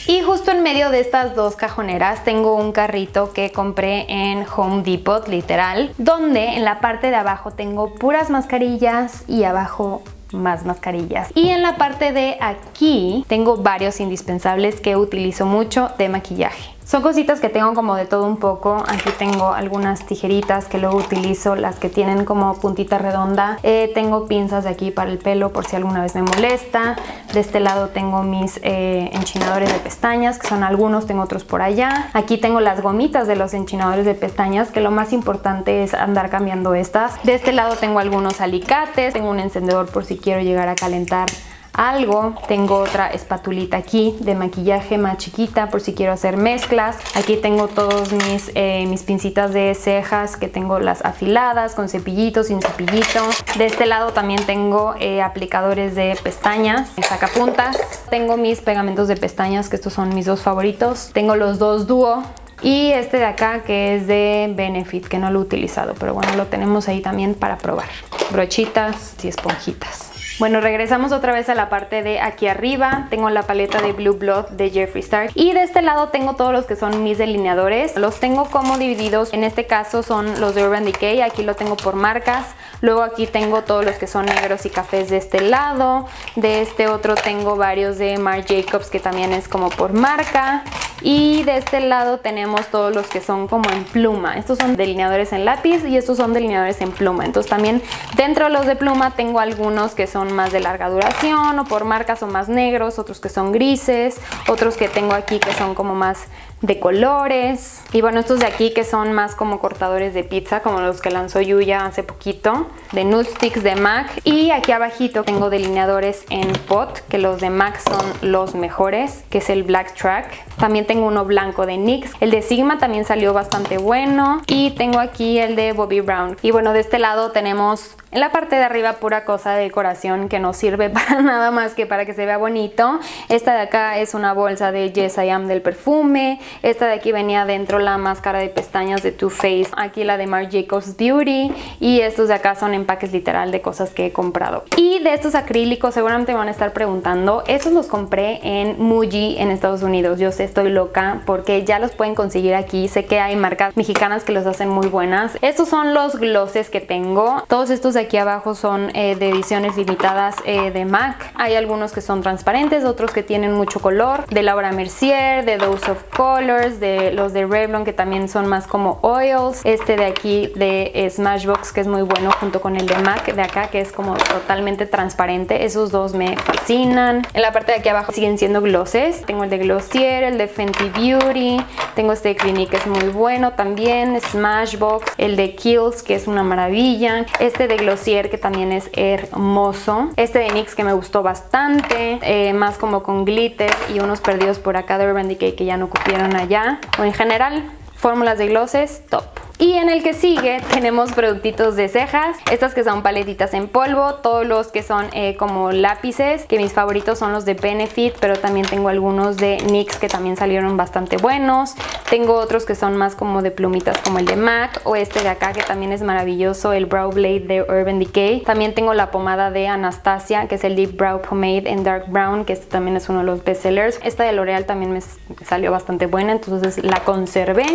Y justo en medio de estas dos cajoneras tengo un carrito que compré en Home Depot, literal, donde en la parte de abajo tengo puras mascarillas y abajo más mascarillas. Y en la parte de aquí tengo varios indispensables que utilizo mucho de maquillaje. Son cositas que tengo como de todo un poco. Aquí tengo algunas tijeritas que luego utilizo, las que tienen como puntita redonda. Tengo pinzas de aquí para el pelo por si alguna vez me molesta. De este lado tengo mis enchinadores de pestañas, que son algunos, tengo otros por allá. Aquí tengo las gomitas de los enchinadores de pestañas, que lo más importante es andar cambiando estas. De este lado tengo algunos alicates, tengo un encendedor por si quiero llegar a calentar algo. Tengo otra espatulita aquí de maquillaje más chiquita por si quiero hacer mezclas. Aquí tengo todos mis pincitas de cejas, que tengo las afiladas, con cepillito, sin cepillito. De este lado también tengo aplicadores de pestañas, sacapuntas. Tengo mis pegamentos de pestañas, que estos son mis dos favoritos. Tengo los dos dúo. Y este de acá, que es de Benefit, que no lo he utilizado, pero bueno, lo tenemos ahí también para probar. Brochitas y esponjitas. Bueno, regresamos otra vez a la parte de aquí arriba. Tengo la paleta de Blue Blood de Jeffree Star. Y de este lado tengo todos los que son mis delineadores. Los tengo como divididos. En este caso son los de Urban Decay. Aquí lo tengo por marcas. Luego aquí tengo todos los que son negros y cafés de este lado. De este otro tengo varios de Marc Jacobs, que también es como por marca. Y de este lado tenemos todos los que son como en pluma. Estos son delineadores en lápiz y estos son delineadores en pluma. Entonces también dentro de los de pluma tengo algunos que son más de larga duración o por marcas o más negros, otros que son grises, otros que tengo aquí que son como más de colores. Y bueno, estos de aquí que son más como cortadores de pizza, como los que lanzó Yuya hace poquito, de Nude Sticks de MAC. Y aquí abajito tengo delineadores en pot, que los de MAC son los mejores, que es el Black Track. También tengo uno blanco de NYX. El de Sigma también salió bastante bueno. Y tengo aquí el de Bobbi Brown. Y bueno, de este lado tenemos en la parte de arriba pura cosa de decoración que no sirve para nada más que para que se vea bonito. Esta de acá es una bolsa de Yes I Am del perfume. Esta de aquí venía adentro la máscara de pestañas de Too Faced. Aquí la de Marc Jacobs Beauty. Y estos de acá son empaques literal de cosas que he comprado. Y de estos acrílicos seguramente me van a estar preguntando. Estos los compré en Muji en Estados Unidos. Yo sé, estoy loca porque ya los pueden conseguir aquí. Sé que hay marcas mexicanas que los hacen muy buenas. Estos son los glosses que tengo. Todos estos de aquí abajo son de ediciones limitadas de MAC. Hay algunos que son transparentes, otros que tienen mucho color. De Laura Mercier, de Dose of Colors, de los de Revlon, que también son más como oils. Este de aquí de Smashbox, que es muy bueno, junto con el de MAC de acá, que es como totalmente transparente. Esos dos me fascinan. En la parte de aquí abajo siguen siendo glosses. Tengo el de Glossier, el de Fenty Beauty. Tengo este de Clinique, que es muy bueno también. Smashbox, el de Kiehl's, que es una maravilla. Este de Glossier, que también es hermoso. Este de NYX que me gustó bastante, más como con glitter, y unos perdidos por acá de Urban Decay que ya no cupieron allá. O en general, fórmulas de glosses, top. Y en el que sigue tenemos productitos de cejas, estas que son paletitas en polvo, todos los que son como lápices, que mis favoritos son los de Benefit, pero también tengo algunos de NYX que también salieron bastante buenos. Tengo otros que son más como de plumitas, como el de MAC, o este de acá que también es maravilloso, el Brow Blade de Urban Decay. También tengo la pomada de Anastasia, que es el Deep Brow Pomade en Dark Brown, que este también es uno de los best sellers. Esta de L'Oreal también me salió bastante buena, entonces la conservé.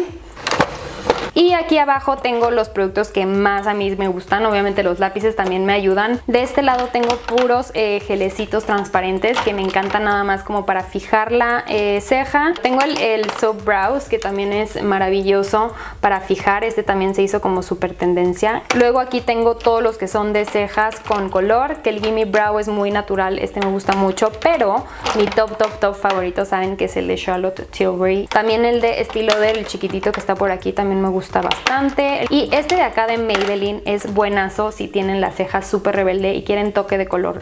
Y aquí abajo tengo los productos que más a mí me gustan. Obviamente los lápices también me ayudan. De este lado tengo puros gelecitos transparentes que me encantan, nada más como para fijar la ceja. Tengo el Soft Brows, que también es maravilloso para fijar. Este también se hizo como súper tendencia. Luego aquí tengo todos los que son de cejas con color, que el Gimme Brow es muy natural, este me gusta mucho, pero mi top favorito, saben que es el de Charlotte Tilbury. También el de Estée Lauder, el chiquitito que está por aquí, también me gusta bastante. Y este de acá de Maybelline es buenazo si tienen las cejas súper rebelde y quieren toque de color.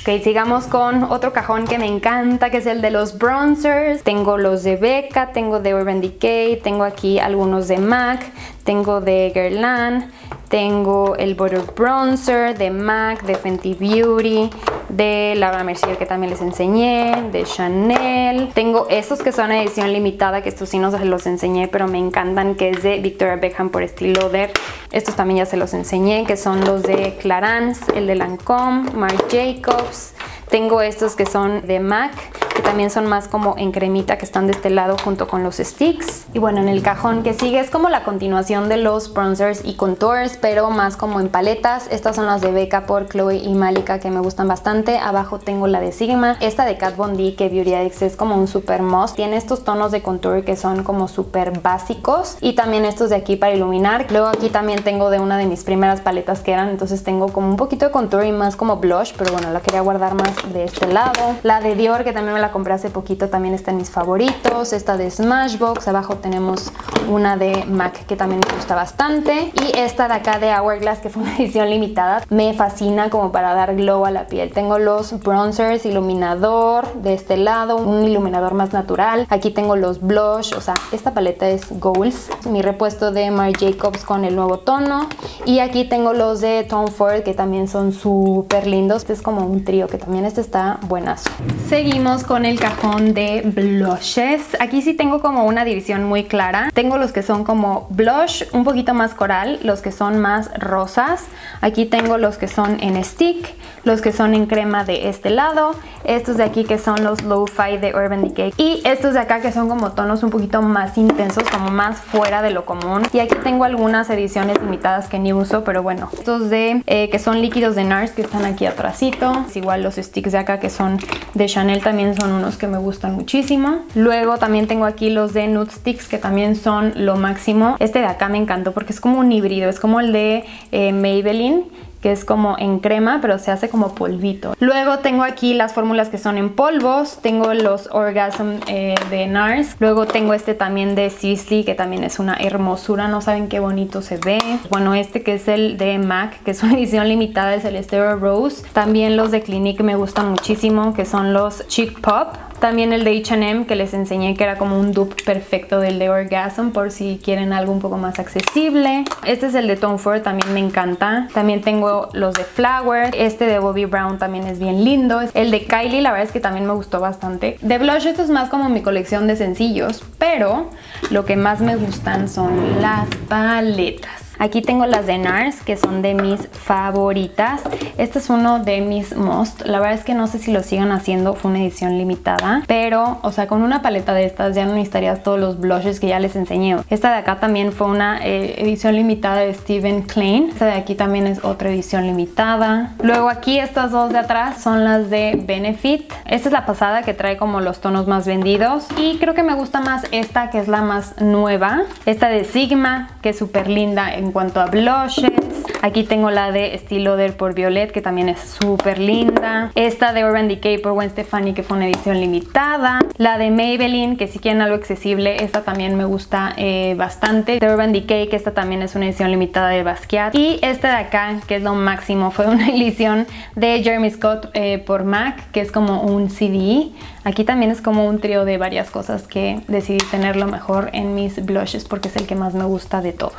Ok, sigamos con otro cajón que me encanta, que es el de los bronzers. Tengo los de Becca, tengo de Urban Decay, tengo aquí algunos de MAC, tengo de Guerlain, tengo el Butter Bronzer de MAC, de Fenty Beauty, de Laura Mercier, que también les enseñé, de Chanel. Tengo estos que son edición limitada, que estos sí no se los enseñé, pero me encantan, que es de Victoria Beckham por Estée Lauder. Estos también ya se los enseñé, que son los de Clarins, el de Lancome, Marc Jacobs. Tengo estos que son de MAC, que también son más como en cremita, que están de este lado junto con los sticks. Y bueno, en el cajón que sigue es como la continuación de los bronzers y contours, pero más como en paletas. Estas son las de Becca por Chloe y Malika, que me gustan bastante. Abajo tengo la de Sigma, esta de Kat Von D, que BeautyX es como un super must. Tiene estos tonos de contour que son como súper básicos, y también estos de aquí para iluminar. Luego aquí también tengo de una de mis primeras paletas que eran, entonces tengo como un poquito de contour y más como blush, pero bueno, la quería guardar más de este lado. La de Dior, que también me la compré hace poquito, también está en mis favoritos. Esta de Smashbox. Abajo tenemos una de MAC que también me gusta bastante, y esta de acá de Hourglass, que fue una edición limitada, me fascina como para dar glow a la piel. Tengo los bronzers, iluminador de este lado, un iluminador más natural. Aquí tengo los blush, o sea, esta paleta es goals. Mi repuesto de Marc Jacobs con el nuevo tono, y aquí tengo los de Tom Ford, que también son súper lindos. Este es como un trío, que también este está buenazo. Seguimos con el cajón de blushes. Aquí sí tengo como una división muy clara. Tengo los que son como blush un poquito más coral, los que son más rosas. Aquí tengo los que son en stick, los que son en crema de este lado, estos de aquí que son los Lo-Fi de Urban Decay, y estos de acá que son como tonos un poquito más intensos, como más fuera de lo común. Y aquí tengo algunas ediciones limitadas que ni uso, pero bueno, estos de que son líquidos de Nars, que están aquí atrásito. Es igual los sticks de acá que son de Chanel, también son unos que me gustan muchísimo. Luego también tengo aquí los de Nude Sticks, que también son lo máximo. Este de acá me encantó porque es como un híbrido, es como el de Maybelline, que es como en crema, pero se hace como polvito. Luego tengo aquí las fórmulas que son en polvos. Tengo los Orgasm de Nars. Luego tengo este también de Sisley, que también es una hermosura. No saben qué bonito se ve. Bueno, este que es el de MAC, que es una edición limitada, es el Estero Rose. También los de Clinique me gustan muchísimo, que son los Chic Pop. También el de H&M, que les enseñé, que era como un dupe perfecto del de Orgasm, por si quieren algo un poco más accesible. Este es el de Tom Ford, también me encanta. También tengo los de Flower. Este de Bobbi Brown también es bien lindo. El de Kylie, la verdad es que también me gustó bastante. De blush, esto es más como mi colección de sencillos, pero lo que más me gustan son las paletas. Aquí tengo las de Nars, que son de mis favoritas. Este es uno de mis most. La verdad es que no sé si lo sigan haciendo, fue una edición limitada, pero, o sea, con una paleta de estas ya no necesitarías todos los blushes que ya les enseñé. Esta de acá también fue una edición limitada de Stephen Klein. Esta de aquí también es otra edición limitada. Luego aquí estas dos de atrás son las de Benefit. Esta es la pasada, que trae como los tonos más vendidos, y creo que me gusta más esta, que es la más nueva. Esta de Sigma, que es súper linda en cuanto a blushes. Aquí tengo la de Estée Lauder por Violet, que también es súper linda. Esta de Urban Decay por Gwen Stefani, que fue una edición limitada. La de Maybelline, que si quieren algo accesible, esta también me gusta bastante. De Urban Decay, que esta también es una edición limitada de Basquiat. Y esta de acá, que es lo máximo, fue una edición de Jeremy Scott por MAC, que es como un CD. Aquí también es como un trío de varias cosas que decidí tenerlo mejor en mis blushes porque es el que más me gusta de todos.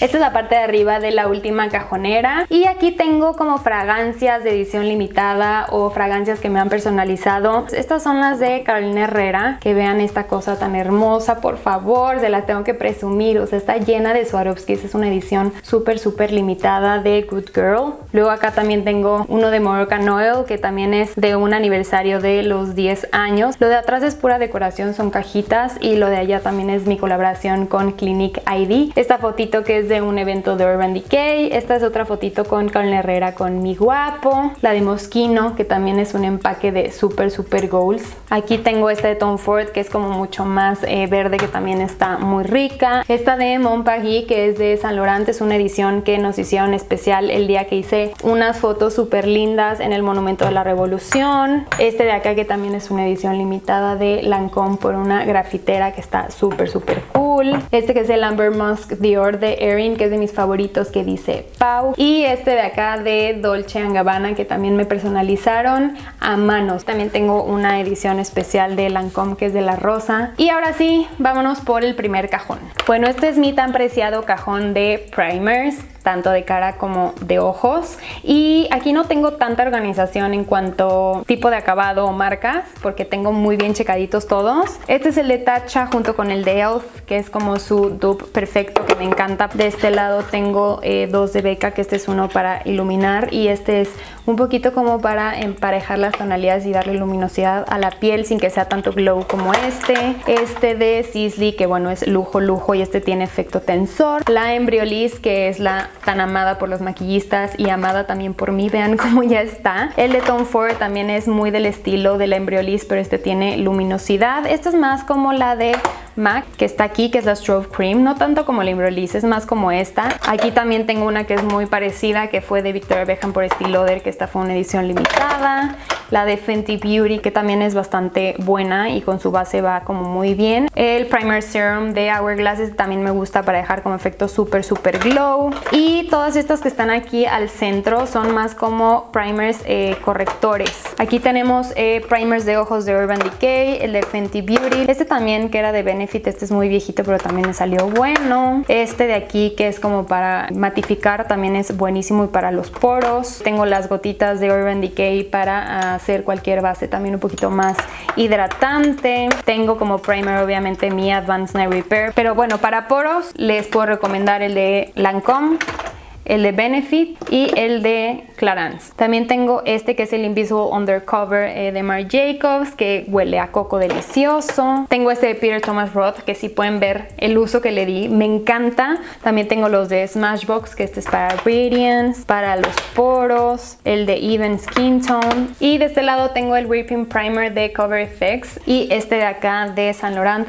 Esta es la parte de arriba de la última cajonera. Y aquí tengo como fragancias de edición limitada o fragancias que me han personalizado. Estas son las de Carolina Herrera. Que vean esta cosa tan hermosa, por favor. Se las tengo que presumir. O sea, está llena de Swarovskis. Es una edición súper, súper limitada de Good Girl. Luego acá también tengo uno de Moroccan Oil, que también es de un aniversario de los 10 años. Lo de atrás es pura decoración, son cajitas. Y lo de allá también es mi colaboración con Clinique ID. Esta fotito que es de un evento de Urban Decay. Esta es otra fotito con Carolina Herrera con Mi Guapo. La de Moschino, que también es un empaque de Super Super Goals. Aquí tengo esta de Tom Ford, que es como mucho más verde, que también está muy rica. Esta de Montpagny, que es de Saint Laurent. Es una edición que nos hicieron especial el día que hice unas fotos súper lindas en el Monumento de la Revolución. Este de acá, que también es una edición limitada de Lancome por una grafitera, que está súper súper cool. Este que es el Amber Musk Dior de Erin, que es de mis favoritos, que dice Pau. Y este de acá de Dolce & Gabbana, que también me personalizaron a manos. También tengo una edición especial de Lancome, que es de La Rosa. Y ahora sí, vámonos por el primer cajón. Bueno, este es mi tan preciado cajón de primers, tanto de cara como de ojos. Y aquí no tengo tanta organización en cuanto tipo de acabado o marcas, porque tengo muy bien checaditos todos. Este es el de Tatcha junto con el de Elf, que es como su dupe perfecto, que me encanta. De este lado tengo dos de Becca, que este es uno para iluminar y este es un poquito como para emparejar las tonalidades y darle luminosidad a la piel sin que sea tanto glow como este. Este de Sisley, que bueno, es lujo, lujo, y este tiene efecto tensor. La Embriolis, que es la tan amada por los maquillistas y amada también por mí, vean cómo ya está. El de Tom Ford también es muy del estilo de la Embriolis, pero este tiene luminosidad. Esta es más como la de MAC, que está aquí, que es la Strobe Cream, no tanto como la Embriolis, es más como esta. Aquí también tengo una que es muy parecida, que fue de Victoria Beckham por Estée Lauder, que esta fue una edición limitada. La de Fenty Beauty, que también es bastante buena y con su base va como muy bien. El Primer Serum de Hourglass, este también me gusta para dejar como efecto súper súper glow. Y todas estas que están aquí al centro son más como primers correctores. Aquí tenemos primers de ojos de Urban Decay, el de Fenty Beauty. Este también, que era de Benefit, este es muy viejito, pero también me salió bueno. Este de aquí, que es como para matificar, también es buenísimo y para los poros. Tengo las gotitas de Urban Decay para hacer cualquier base también un poquito más hidratante. Tengo como primer obviamente mi Advanced Night Repair, pero bueno, para poros les puedo recomendar el de Lancome, el de Benefit y el de Clarins. También tengo este, que es el Invisible Undercover de Marc Jacobs, que huele a coco delicioso. Tengo este de Peter Thomas Roth, que si pueden ver el uso que le di, me encanta. También tengo los de Smashbox, que este es para Radiance, para los poros, el de Even Skin Tone. Y de este lado tengo el Whipping Primer de Cover FX y este de acá de Saint Laurent.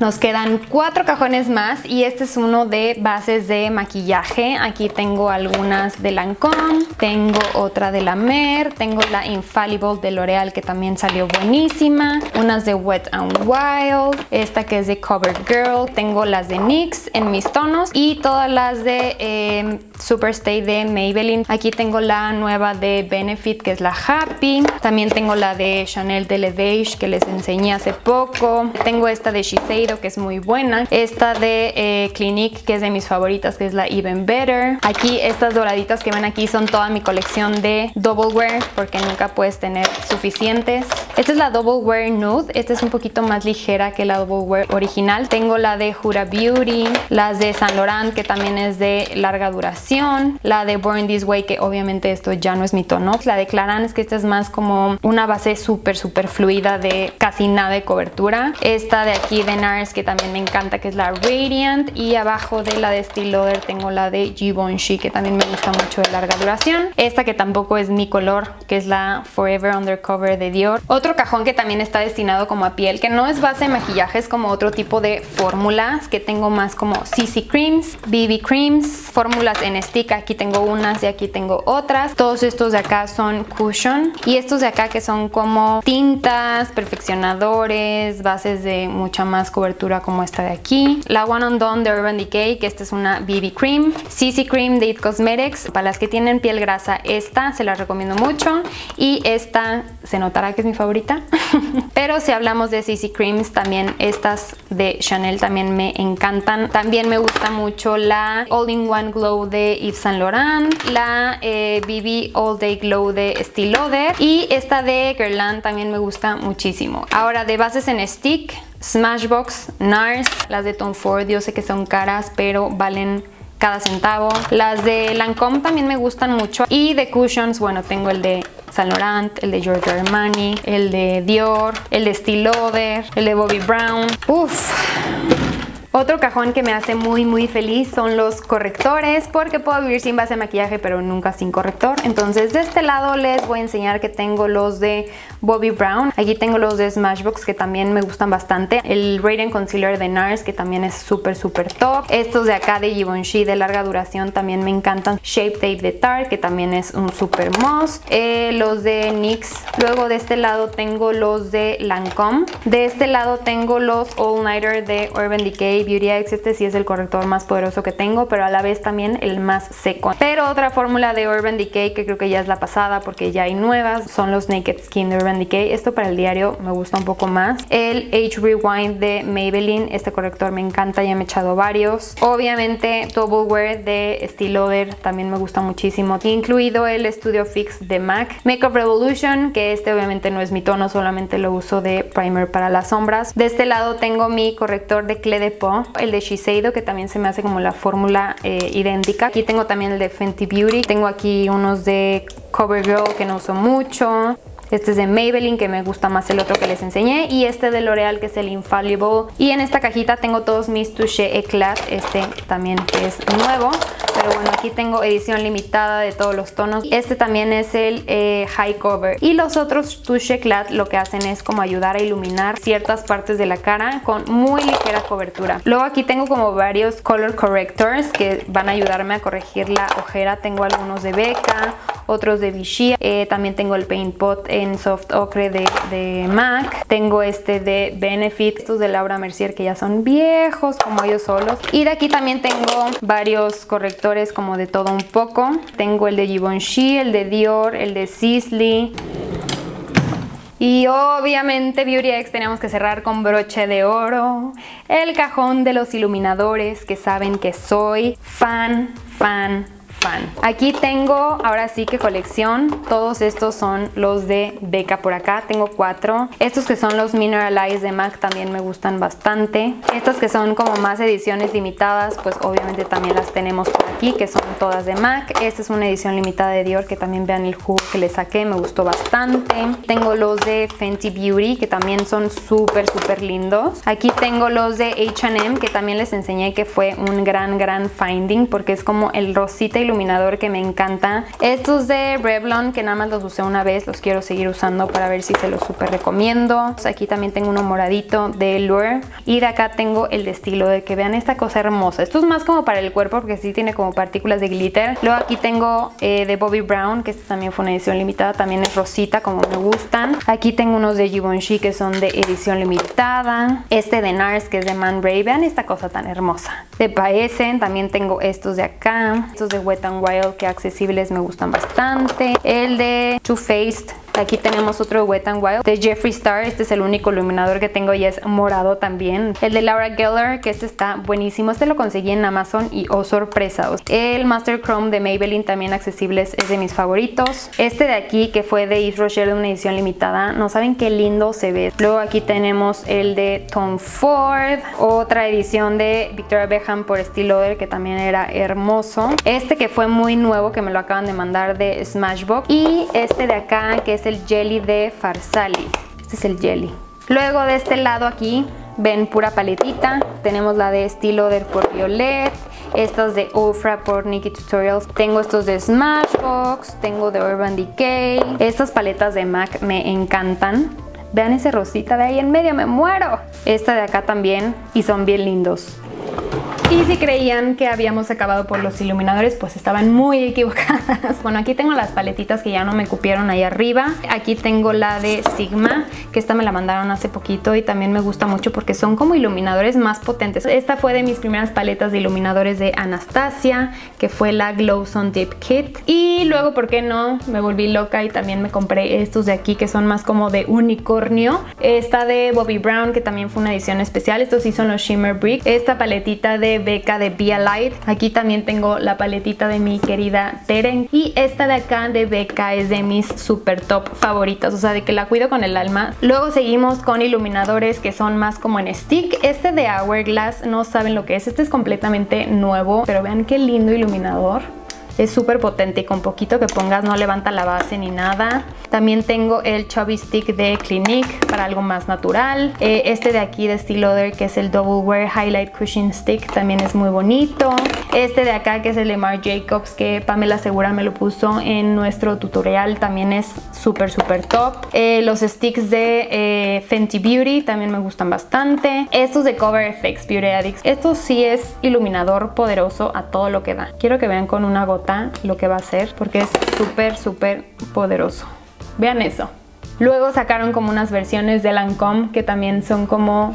Nos quedan 4 cajones más y este es uno de bases de maquillaje. Aquí tengo algunas de Lancome, tengo otra de La Mer, tengo la Infallible de L'Oreal, que también salió buenísima, unas de Wet n Wild, esta que es de CoverGirl, tengo las de NYX en mis tonos y todas las de Superstay de Maybelline. Aquí tengo la nueva de Benefit, que es la Happy, también tengo la de Chanel de L'Eveage, que les enseñé hace poco, tengo esta de Shiseido, que es muy buena, esta de Clinique, que es de mis favoritas, que es la Even Better. Aquí estas doraditas que ven aquí son toda mi colección de Double Wear, porque nunca puedes tener suficientes. Esta es la Double Wear Nude, esta es un poquito más ligera que la Double Wear original. Tengo la de Huda Beauty, las de Saint Laurent, que también es de larga duración, la de Born This Way, que obviamente esto ya no es mi tono, la de Clarins, que esta es más como una base súper súper fluida de casi nada de cobertura, esta de aquí de Nars, que también me encanta, que es la Radiant, y abajo de la de Estée Lauder tengo la de Givenchy, que también me gusta mucho, de larga duración, esta que tampoco es mi color, que es la Forever Undercover de Dior. Otro cajón que también está destinado como a piel, que no es base de maquillaje, es como otro tipo de fórmulas, que tengo más como CC Creams, BB Creams, fórmulas en en stick. Aquí tengo unas y aquí tengo otras. Todos estos de acá son cushion. Y estos de acá que son como tintas, perfeccionadores, bases de mucha más cobertura como esta de aquí. La One and Done de Urban Decay, que esta es una BB Cream. CC Cream de It Cosmetics. Para las que tienen piel grasa, esta se la recomiendo mucho. Y esta se notará que es mi favorita. Pero si hablamos de CC Creams, también estas de Chanel también me encantan. También me gusta mucho la All in One Glow de Yves Saint Laurent. La BB All Day Glow de Estée Lauder. Y esta de Guerlain también me gusta muchísimo. Ahora, de bases en stick, Smashbox, Nars. Las de Tom Ford, yo sé que son caras, pero valen cada centavo. Las de Lancome también me gustan mucho. Y de cushions, bueno, tengo el de Saint Laurent, el de Giorgio Armani, el de Dior, el de Estée Lauder, el de Bobbi Brown. Uff. Otro cajón que me hace muy feliz son los correctores, porque puedo vivir sin base de maquillaje pero nunca sin corrector. Entonces de este lado les voy a enseñar que tengo los de Bobbi Brown. Aquí tengo los de Smashbox, que también me gustan bastante. El Radiant Concealer de NARS, que también es súper top. Estos de acá de Givenchy de larga duración también me encantan. Shape Tape de Tarte, que también es un súper must. Los de NYX. Luego de este lado tengo los de Lancome. De este lado tengo los All Nighter de Urban Decay, BeautyX. Este sí es el corrector más poderoso que tengo, pero a la vez también el más seco. Pero otra fórmula de Urban Decay, que creo que ya es la pasada porque ya hay nuevas, son los Naked Skin de Urban Decay. Esto para el diario me gusta un poco más. El H Rewind de Maybelline. Este corrector me encanta, ya me he echado varios. Obviamente Double Wear de Estée Lauder también me gusta muchísimo, incluido el Studio Fix de MAC. Makeup Revolution, que este obviamente no es mi tono, solamente lo uso de primer para las sombras. De este lado tengo mi corrector de Clé de Peau, el de Shiseido, que también se me hace como la fórmula idéntica. Aquí tengo también el de Fenty Beauty. Tengo aquí unos de CoverGirl que no uso mucho. Este es de Maybelline, que me gusta más el otro que les enseñé. Y este de L'Oreal, que es el Infallible. Y en esta cajita tengo todos mis Touché Eclat. Este también es nuevo. Pero bueno, aquí tengo edición limitada de todos los tonos. Este también es el High Cover. Y los otros Touché Eclat lo que hacen es como ayudar a iluminar ciertas partes de la cara con muy ligera cobertura. Luego aquí tengo como varios Color Correctors que van a ayudarme a corregir la ojera. Tengo algunos de Becca, otros de Vichy. También tengo el Paint Pot en Soft Ochre de MAC. Tengo este de Benefit. Estos de Laura Mercier, que ya son viejos como ellos solos. Y de aquí también tengo varios correctores como de todo un poco. Tengo el de Givenchy, el de Dior, el de Sisley. Y obviamente BeautyX teníamos que cerrar con broche de oro el cajón de los iluminadores, que saben que soy fan. Aquí tengo, ahora sí que colección. Todos estos son los de Becca. Por acá tengo 4. Estos que son los Mineral Eyes de MAC también me gustan bastante. Estas que son como más ediciones limitadas, pues obviamente también las tenemos por aquí, que son todas de MAC. Esta es una edición limitada de Dior, que también vean el jugo que le saqué, me gustó bastante. Tengo los de Fenty Beauty, que también son súper lindos. Aquí tengo los de H&M, que también les enseñé que fue un gran finding, porque es como el rosita iluminado que me encanta. Estos de Revlon, que nada más los usé una vez, los quiero seguir usando para ver si se los súper recomiendo. Aquí también tengo uno moradito de Lure, y de acá tengo el de estilo de que vean esta cosa hermosa. Esto es más como para el cuerpo porque sí tiene como partículas de glitter. Luego aquí tengo de Bobbi Brown, que este también fue una edición limitada, también es rosita como me gustan. Aquí tengo unos de Givenchy que son de edición limitada. Este de Nars, que es de Man Ray, vean esta cosa tan hermosa. De Paesen también tengo estos de acá. Estos de Wet and Wild, que accesibles me gustan bastante. El de Too Faced. Aquí tenemos otro de Wet n Wild de Jeffree Star. Este es el único iluminador que tengo y es morado también. El de Laura Geller, que este está buenísimo. Este lo conseguí en Amazon y oh sorpresa. El Master Chrome de Maybelline también accesibles, es de mis favoritos. Este de aquí, que fue de Yves Rocher, de una edición limitada. No saben qué lindo se ve. Luego aquí tenemos el de Tom Ford. Otra edición de Victoria Beckham por Estée Lauder, que también era hermoso. Este que fue muy nuevo, que me lo acaban de mandar de Smashbox. Y este de acá, que es el Jelly de Farsali. Este es el Jelly. Luego de este lado aquí, ven pura paletita. Tenemos la de Estée Lauder por Violet. Estas de Ofra por Nikki Tutorials. Tengo estos de Smashbox. Tengo de Urban Decay. Estas paletas de MAC me encantan. Vean ese rosita de ahí en medio, me muero. Esta de acá también. Y son bien lindos. Y si creían que habíamos acabado por los iluminadores, pues estaban muy equivocadas. Bueno, aquí tengo las paletitas que ya no me cupieron ahí arriba. Aquí tengo la de Sigma, que esta me la mandaron hace poquito y también me gusta mucho porque son como iluminadores más potentes. Esta fue de mis primeras paletas de iluminadores de Anastasia, que fue la Glow Sun Deep Kit. Y luego, ¿por qué no? Me volví loca y también me compré estos de aquí, que son más como de unicornio. Esta de Bobbi Brown, que también fue una edición especial. Estos sí son los Shimmer Brick. Esta paletita de Becca de Be a Light. Aquí también tengo la paletita de mi querida Teren. Y esta de acá de Becca es de mis super top favoritas, o sea, de que la cuido con el alma. Luego seguimos con iluminadores que son más como en stick. Este de Hourglass, no saben lo que es. Este es completamente nuevo, pero vean qué lindo iluminador. Es súper potente y con poquito que pongas no levanta la base ni nada. También tengo el Chubby Stick de Clinique para algo más natural. Este de aquí de Estée Lauder, que es el Double Wear Highlight Cushion Stick, también es muy bonito. Este de acá, que es el de Marc Jacobs, que Pamela Segura me lo puso en nuestro tutorial, también es súper súper top. Los sticks de Fenty Beauty también me gustan bastante. Estos de Cover FX Beauty Addicts, esto sí es iluminador poderoso a todo lo que da. Quiero que vean con una gota lo que va a hacer, porque es súper súper poderoso. Vean eso. Luego sacaron como unas versiones de Lancome que también son como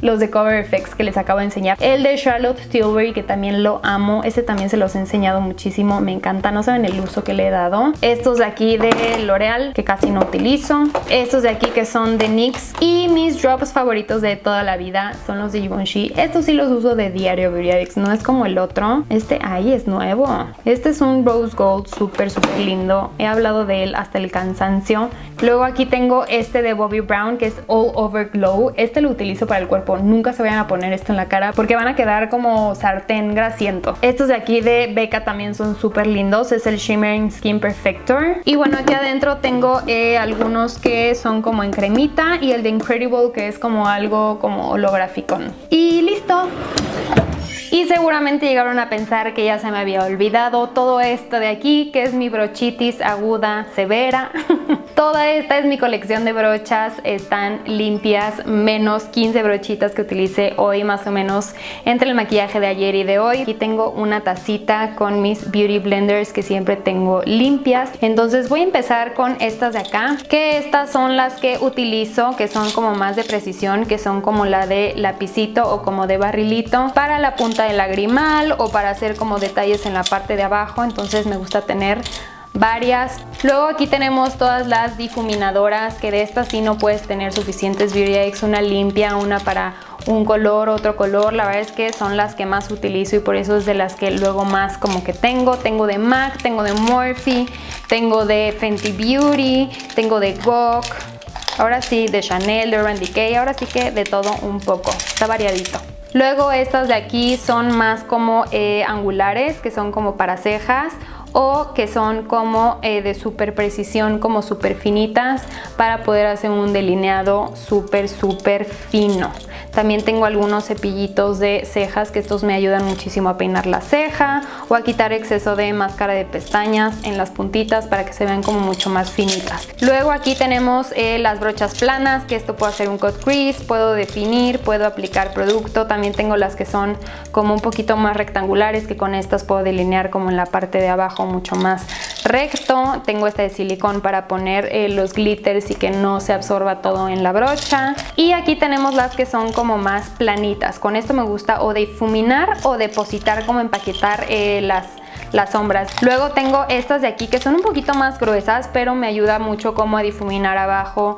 los de Cover FX que les acabo de enseñar. El de Charlotte Tilbury, que también lo amo. Este también se los he enseñado muchísimo. Me encanta. No saben el uso que le he dado. Estos de aquí de L'Oreal, que casi no utilizo. Estos de aquí que son de NYX. Y mis drops favoritos de toda la vida son los de Givenchy. Estos sí los uso de diario, BeautyX. No es como el otro. Este ahí es nuevo. Este es un Rose Gold súper, súper lindo. He hablado de él hasta el cansancio. Luego aquí tengo este de Bobbi Brown, que es All Over Glow. Este lo utilizo para el cuerpo. Nunca se vayan a poner esto en la cara porque van a quedar como sartén grasiento. Estos de aquí de Becca también son súper lindos. Es el Shimmering Skin Perfector. Y bueno, aquí adentro tengo algunos que son como en cremita y el de Incredible, que es como algo como holográfico. Y listo. Y seguramente llegaron a pensar que ya se me había olvidado todo esto de aquí, que es mi brochitis aguda severa. Toda esta es mi colección de brochas, están limpias, menos 15 brochitas que utilicé hoy más o menos entre el maquillaje de ayer y de hoy. Aquí tengo una tacita con mis Beauty Blenders que siempre tengo limpias. Entonces voy a empezar con estas de acá, que estas son las que utilizo, que son como más de precisión, que son como la de lapicito o como de barrilito para la punta de lagrimal o para hacer como detalles en la parte de abajo. Entonces me gusta tener varias. Luego aquí tenemos todas las difuminadoras, que de estas sí no puedes tener suficientes BeautyX, una limpia, una para un color, otro color. La verdad es que son las que más utilizo y por eso es de las que luego más como que tengo. Tengo de MAC, tengo de Morphe, tengo de Fenty Beauty, tengo de GOK, ahora sí de Chanel, de Urban Decay, ahora sí que de todo un poco, está variadito. Luego estas de aquí son más como angulares, que son como para cejas o que son como de súper precisión, como súper finitas para poder hacer un delineado súper, súper fino. También tengo algunos cepillitos de cejas, que estos me ayudan muchísimo a peinar la ceja o a quitar exceso de máscara de pestañas en las puntitas para que se vean como mucho más finitas. Luego aquí tenemos las brochas planas, que esto puedo hacer un cut crease, puedo definir, puedo aplicar producto. También tengo las que son como un poquito más rectangulares, que con estas puedo delinear como en la parte de abajo mucho más recto. Tengo esta de silicón para poner los glitters y que no se absorba todo en la brocha. Y aquí tenemos las que son como más planitas. Con esto me gusta o difuminar o depositar, como empaquetar las sombras. Luego tengo estas de aquí que son un poquito más gruesas, pero me ayuda mucho como a difuminar abajo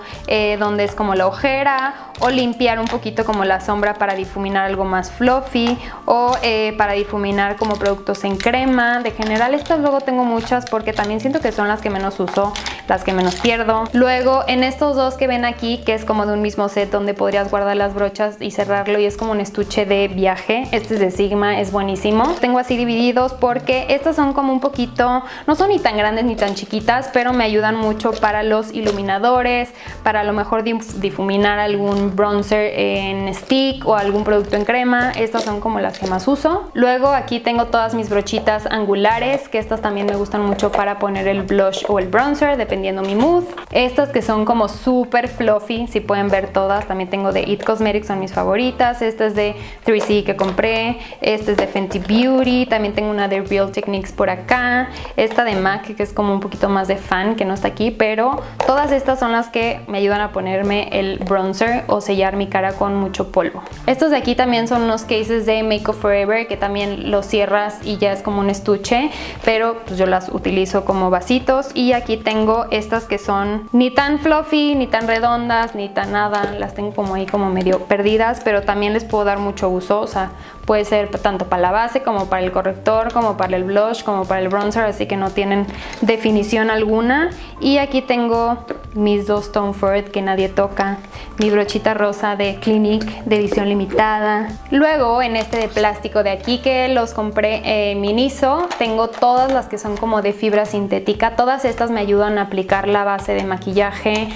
donde es como la ojera, o limpiar un poquito como la sombra para difuminar algo más fluffy, o para difuminar como productos en crema. De general estas luego tengo muchas porque también siento que son las que menos uso, las que menos pierdo. Luego en estos dos que ven aquí, que es como de un mismo set donde podrías guardar las brochas y cerrarlo, y es como un estuche de viaje. Este es de Sigma, es buenísimo. Tengo así divididos porque este Estas son como un poquito, no son ni tan grandes ni tan chiquitas, pero me ayudan mucho para los iluminadores, para a lo mejor difuminar algún bronzer en stick o algún producto en crema. Estas son como las que más uso. Luego aquí tengo todas mis brochitas angulares, que estas también me gustan mucho para poner el blush o el bronzer, dependiendo mi mood. Estas que son como súper fluffy, si pueden ver todas, también tengo de It Cosmetics, son mis favoritas. Esta es de 3C que compré, esta es de Fenty Beauty, también tengo una de Real Techniques por acá, esta de MAC, que es como un poquito más de fan, que no está aquí, pero todas estas son las que me ayudan a ponerme el bronzer o sellar mi cara con mucho polvo. Estos de aquí también son unos cases de Make Up Forever, que también los cierras y ya es como un estuche, pero pues yo las utilizo como vasitos. Y aquí tengo estas que son ni tan fluffy, ni tan redondas, ni tan nada, las tengo como ahí como medio perdidas, pero también les puedo dar mucho uso, o sea, puede ser tanto para la base como para el corrector, como para el blush, como para el bronzer, así que no tienen definición alguna. Y aquí tengo mis dos Tom Ford que nadie toca, mi brochita rosa de Clinique de edición limitada. Luego en este de plástico de aquí, que los compré en Miniso, tengo todas las que son como de fibra sintética. Todas estas me ayudan a aplicar la base de maquillaje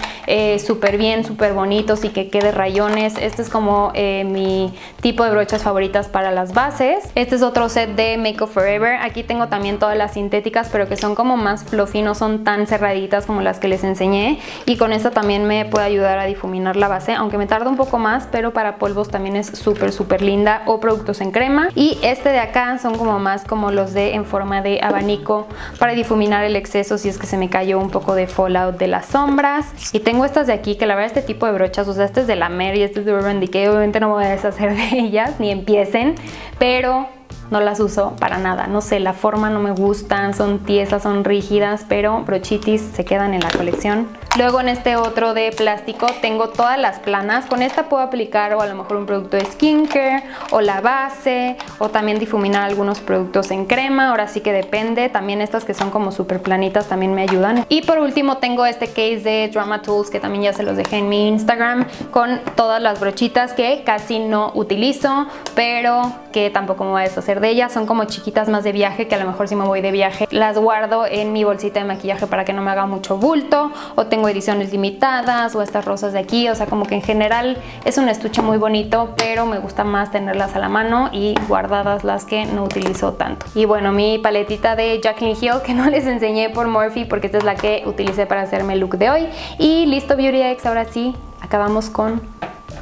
súper bien, súper bonitos y que quede rayones. Este es como mi tipo de brochas favoritas para las bases. Este es otro set de Make Up Forever. Aquí tengo también todas las sintéticas, pero que son como más fluffy, no son tan cerraditas como las que les enseñé, y con esta también me puede ayudar a difuminar la base, aunque me tarda un poco más, pero para polvos también es súper súper linda, o productos en crema. Y este de acá son como más como los de en forma de abanico para difuminar el exceso si es que se me cayó un poco de fallout de las sombras. Y tengo estas de aquí, que la verdad este tipo de brochas, o sea, este es de la Mer y este es de Urban Decay, obviamente no me voy a deshacer de ellas ni empiecen, pero no las uso para nada, no sé, la forma no me gustan, son tiesas, son rígidas, pero brochitis se quedan en la colección. Luego en este otro de plástico tengo todas las planas. Con esta puedo aplicar o a lo mejor un producto de skincare o la base, o también difuminar algunos productos en crema, ahora sí que depende. También estas que son como súper planitas también me ayudan. Y por último tengo este case de Drama Tools, que también ya se los dejé en mi Instagram, con todas las brochitas que casi no utilizo, pero que tampoco me voy a deshacer de ellas. Son como chiquitas más de viaje, que a lo mejor si me voy de viaje las guardo en mi bolsita de maquillaje para que no me haga mucho bulto, o tengo ediciones limitadas, o estas rosas de aquí, o sea, como que en general es un estuche muy bonito, pero me gusta más tenerlas a la mano y guardadas las que no utilizo tanto. Y bueno, mi paletita de Jaclyn Hill, que no les enseñé, por Morphe, porque esta es la que utilicé para hacerme el look de hoy. Y listo, BeautyX, ahora sí acabamos con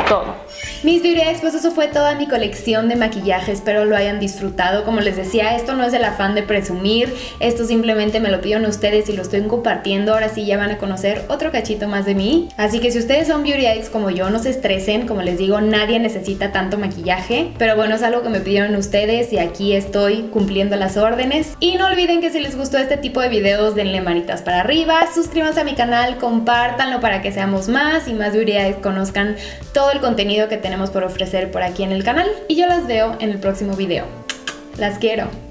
todo. Mis BeautyX, pues eso fue toda mi colección de maquillaje, espero lo hayan disfrutado. Como les decía, esto no es el afán de presumir, esto simplemente me lo pidieron ustedes y lo estoy compartiendo. Ahora sí ya van a conocer otro cachito más de mí, así que si ustedes son BeautyX como yo, no se estresen, como les digo, nadie necesita tanto maquillaje, pero bueno, es algo que me pidieron ustedes y aquí estoy cumpliendo las órdenes. Y no olviden que si les gustó este tipo de videos, denle manitas para arriba, suscríbanse a mi canal, compártanlo para que seamos más y más BeautyX conozcan todo el contenido que tenemos por ofrecer por aquí en el canal, y yo las veo en el próximo video. Las quiero.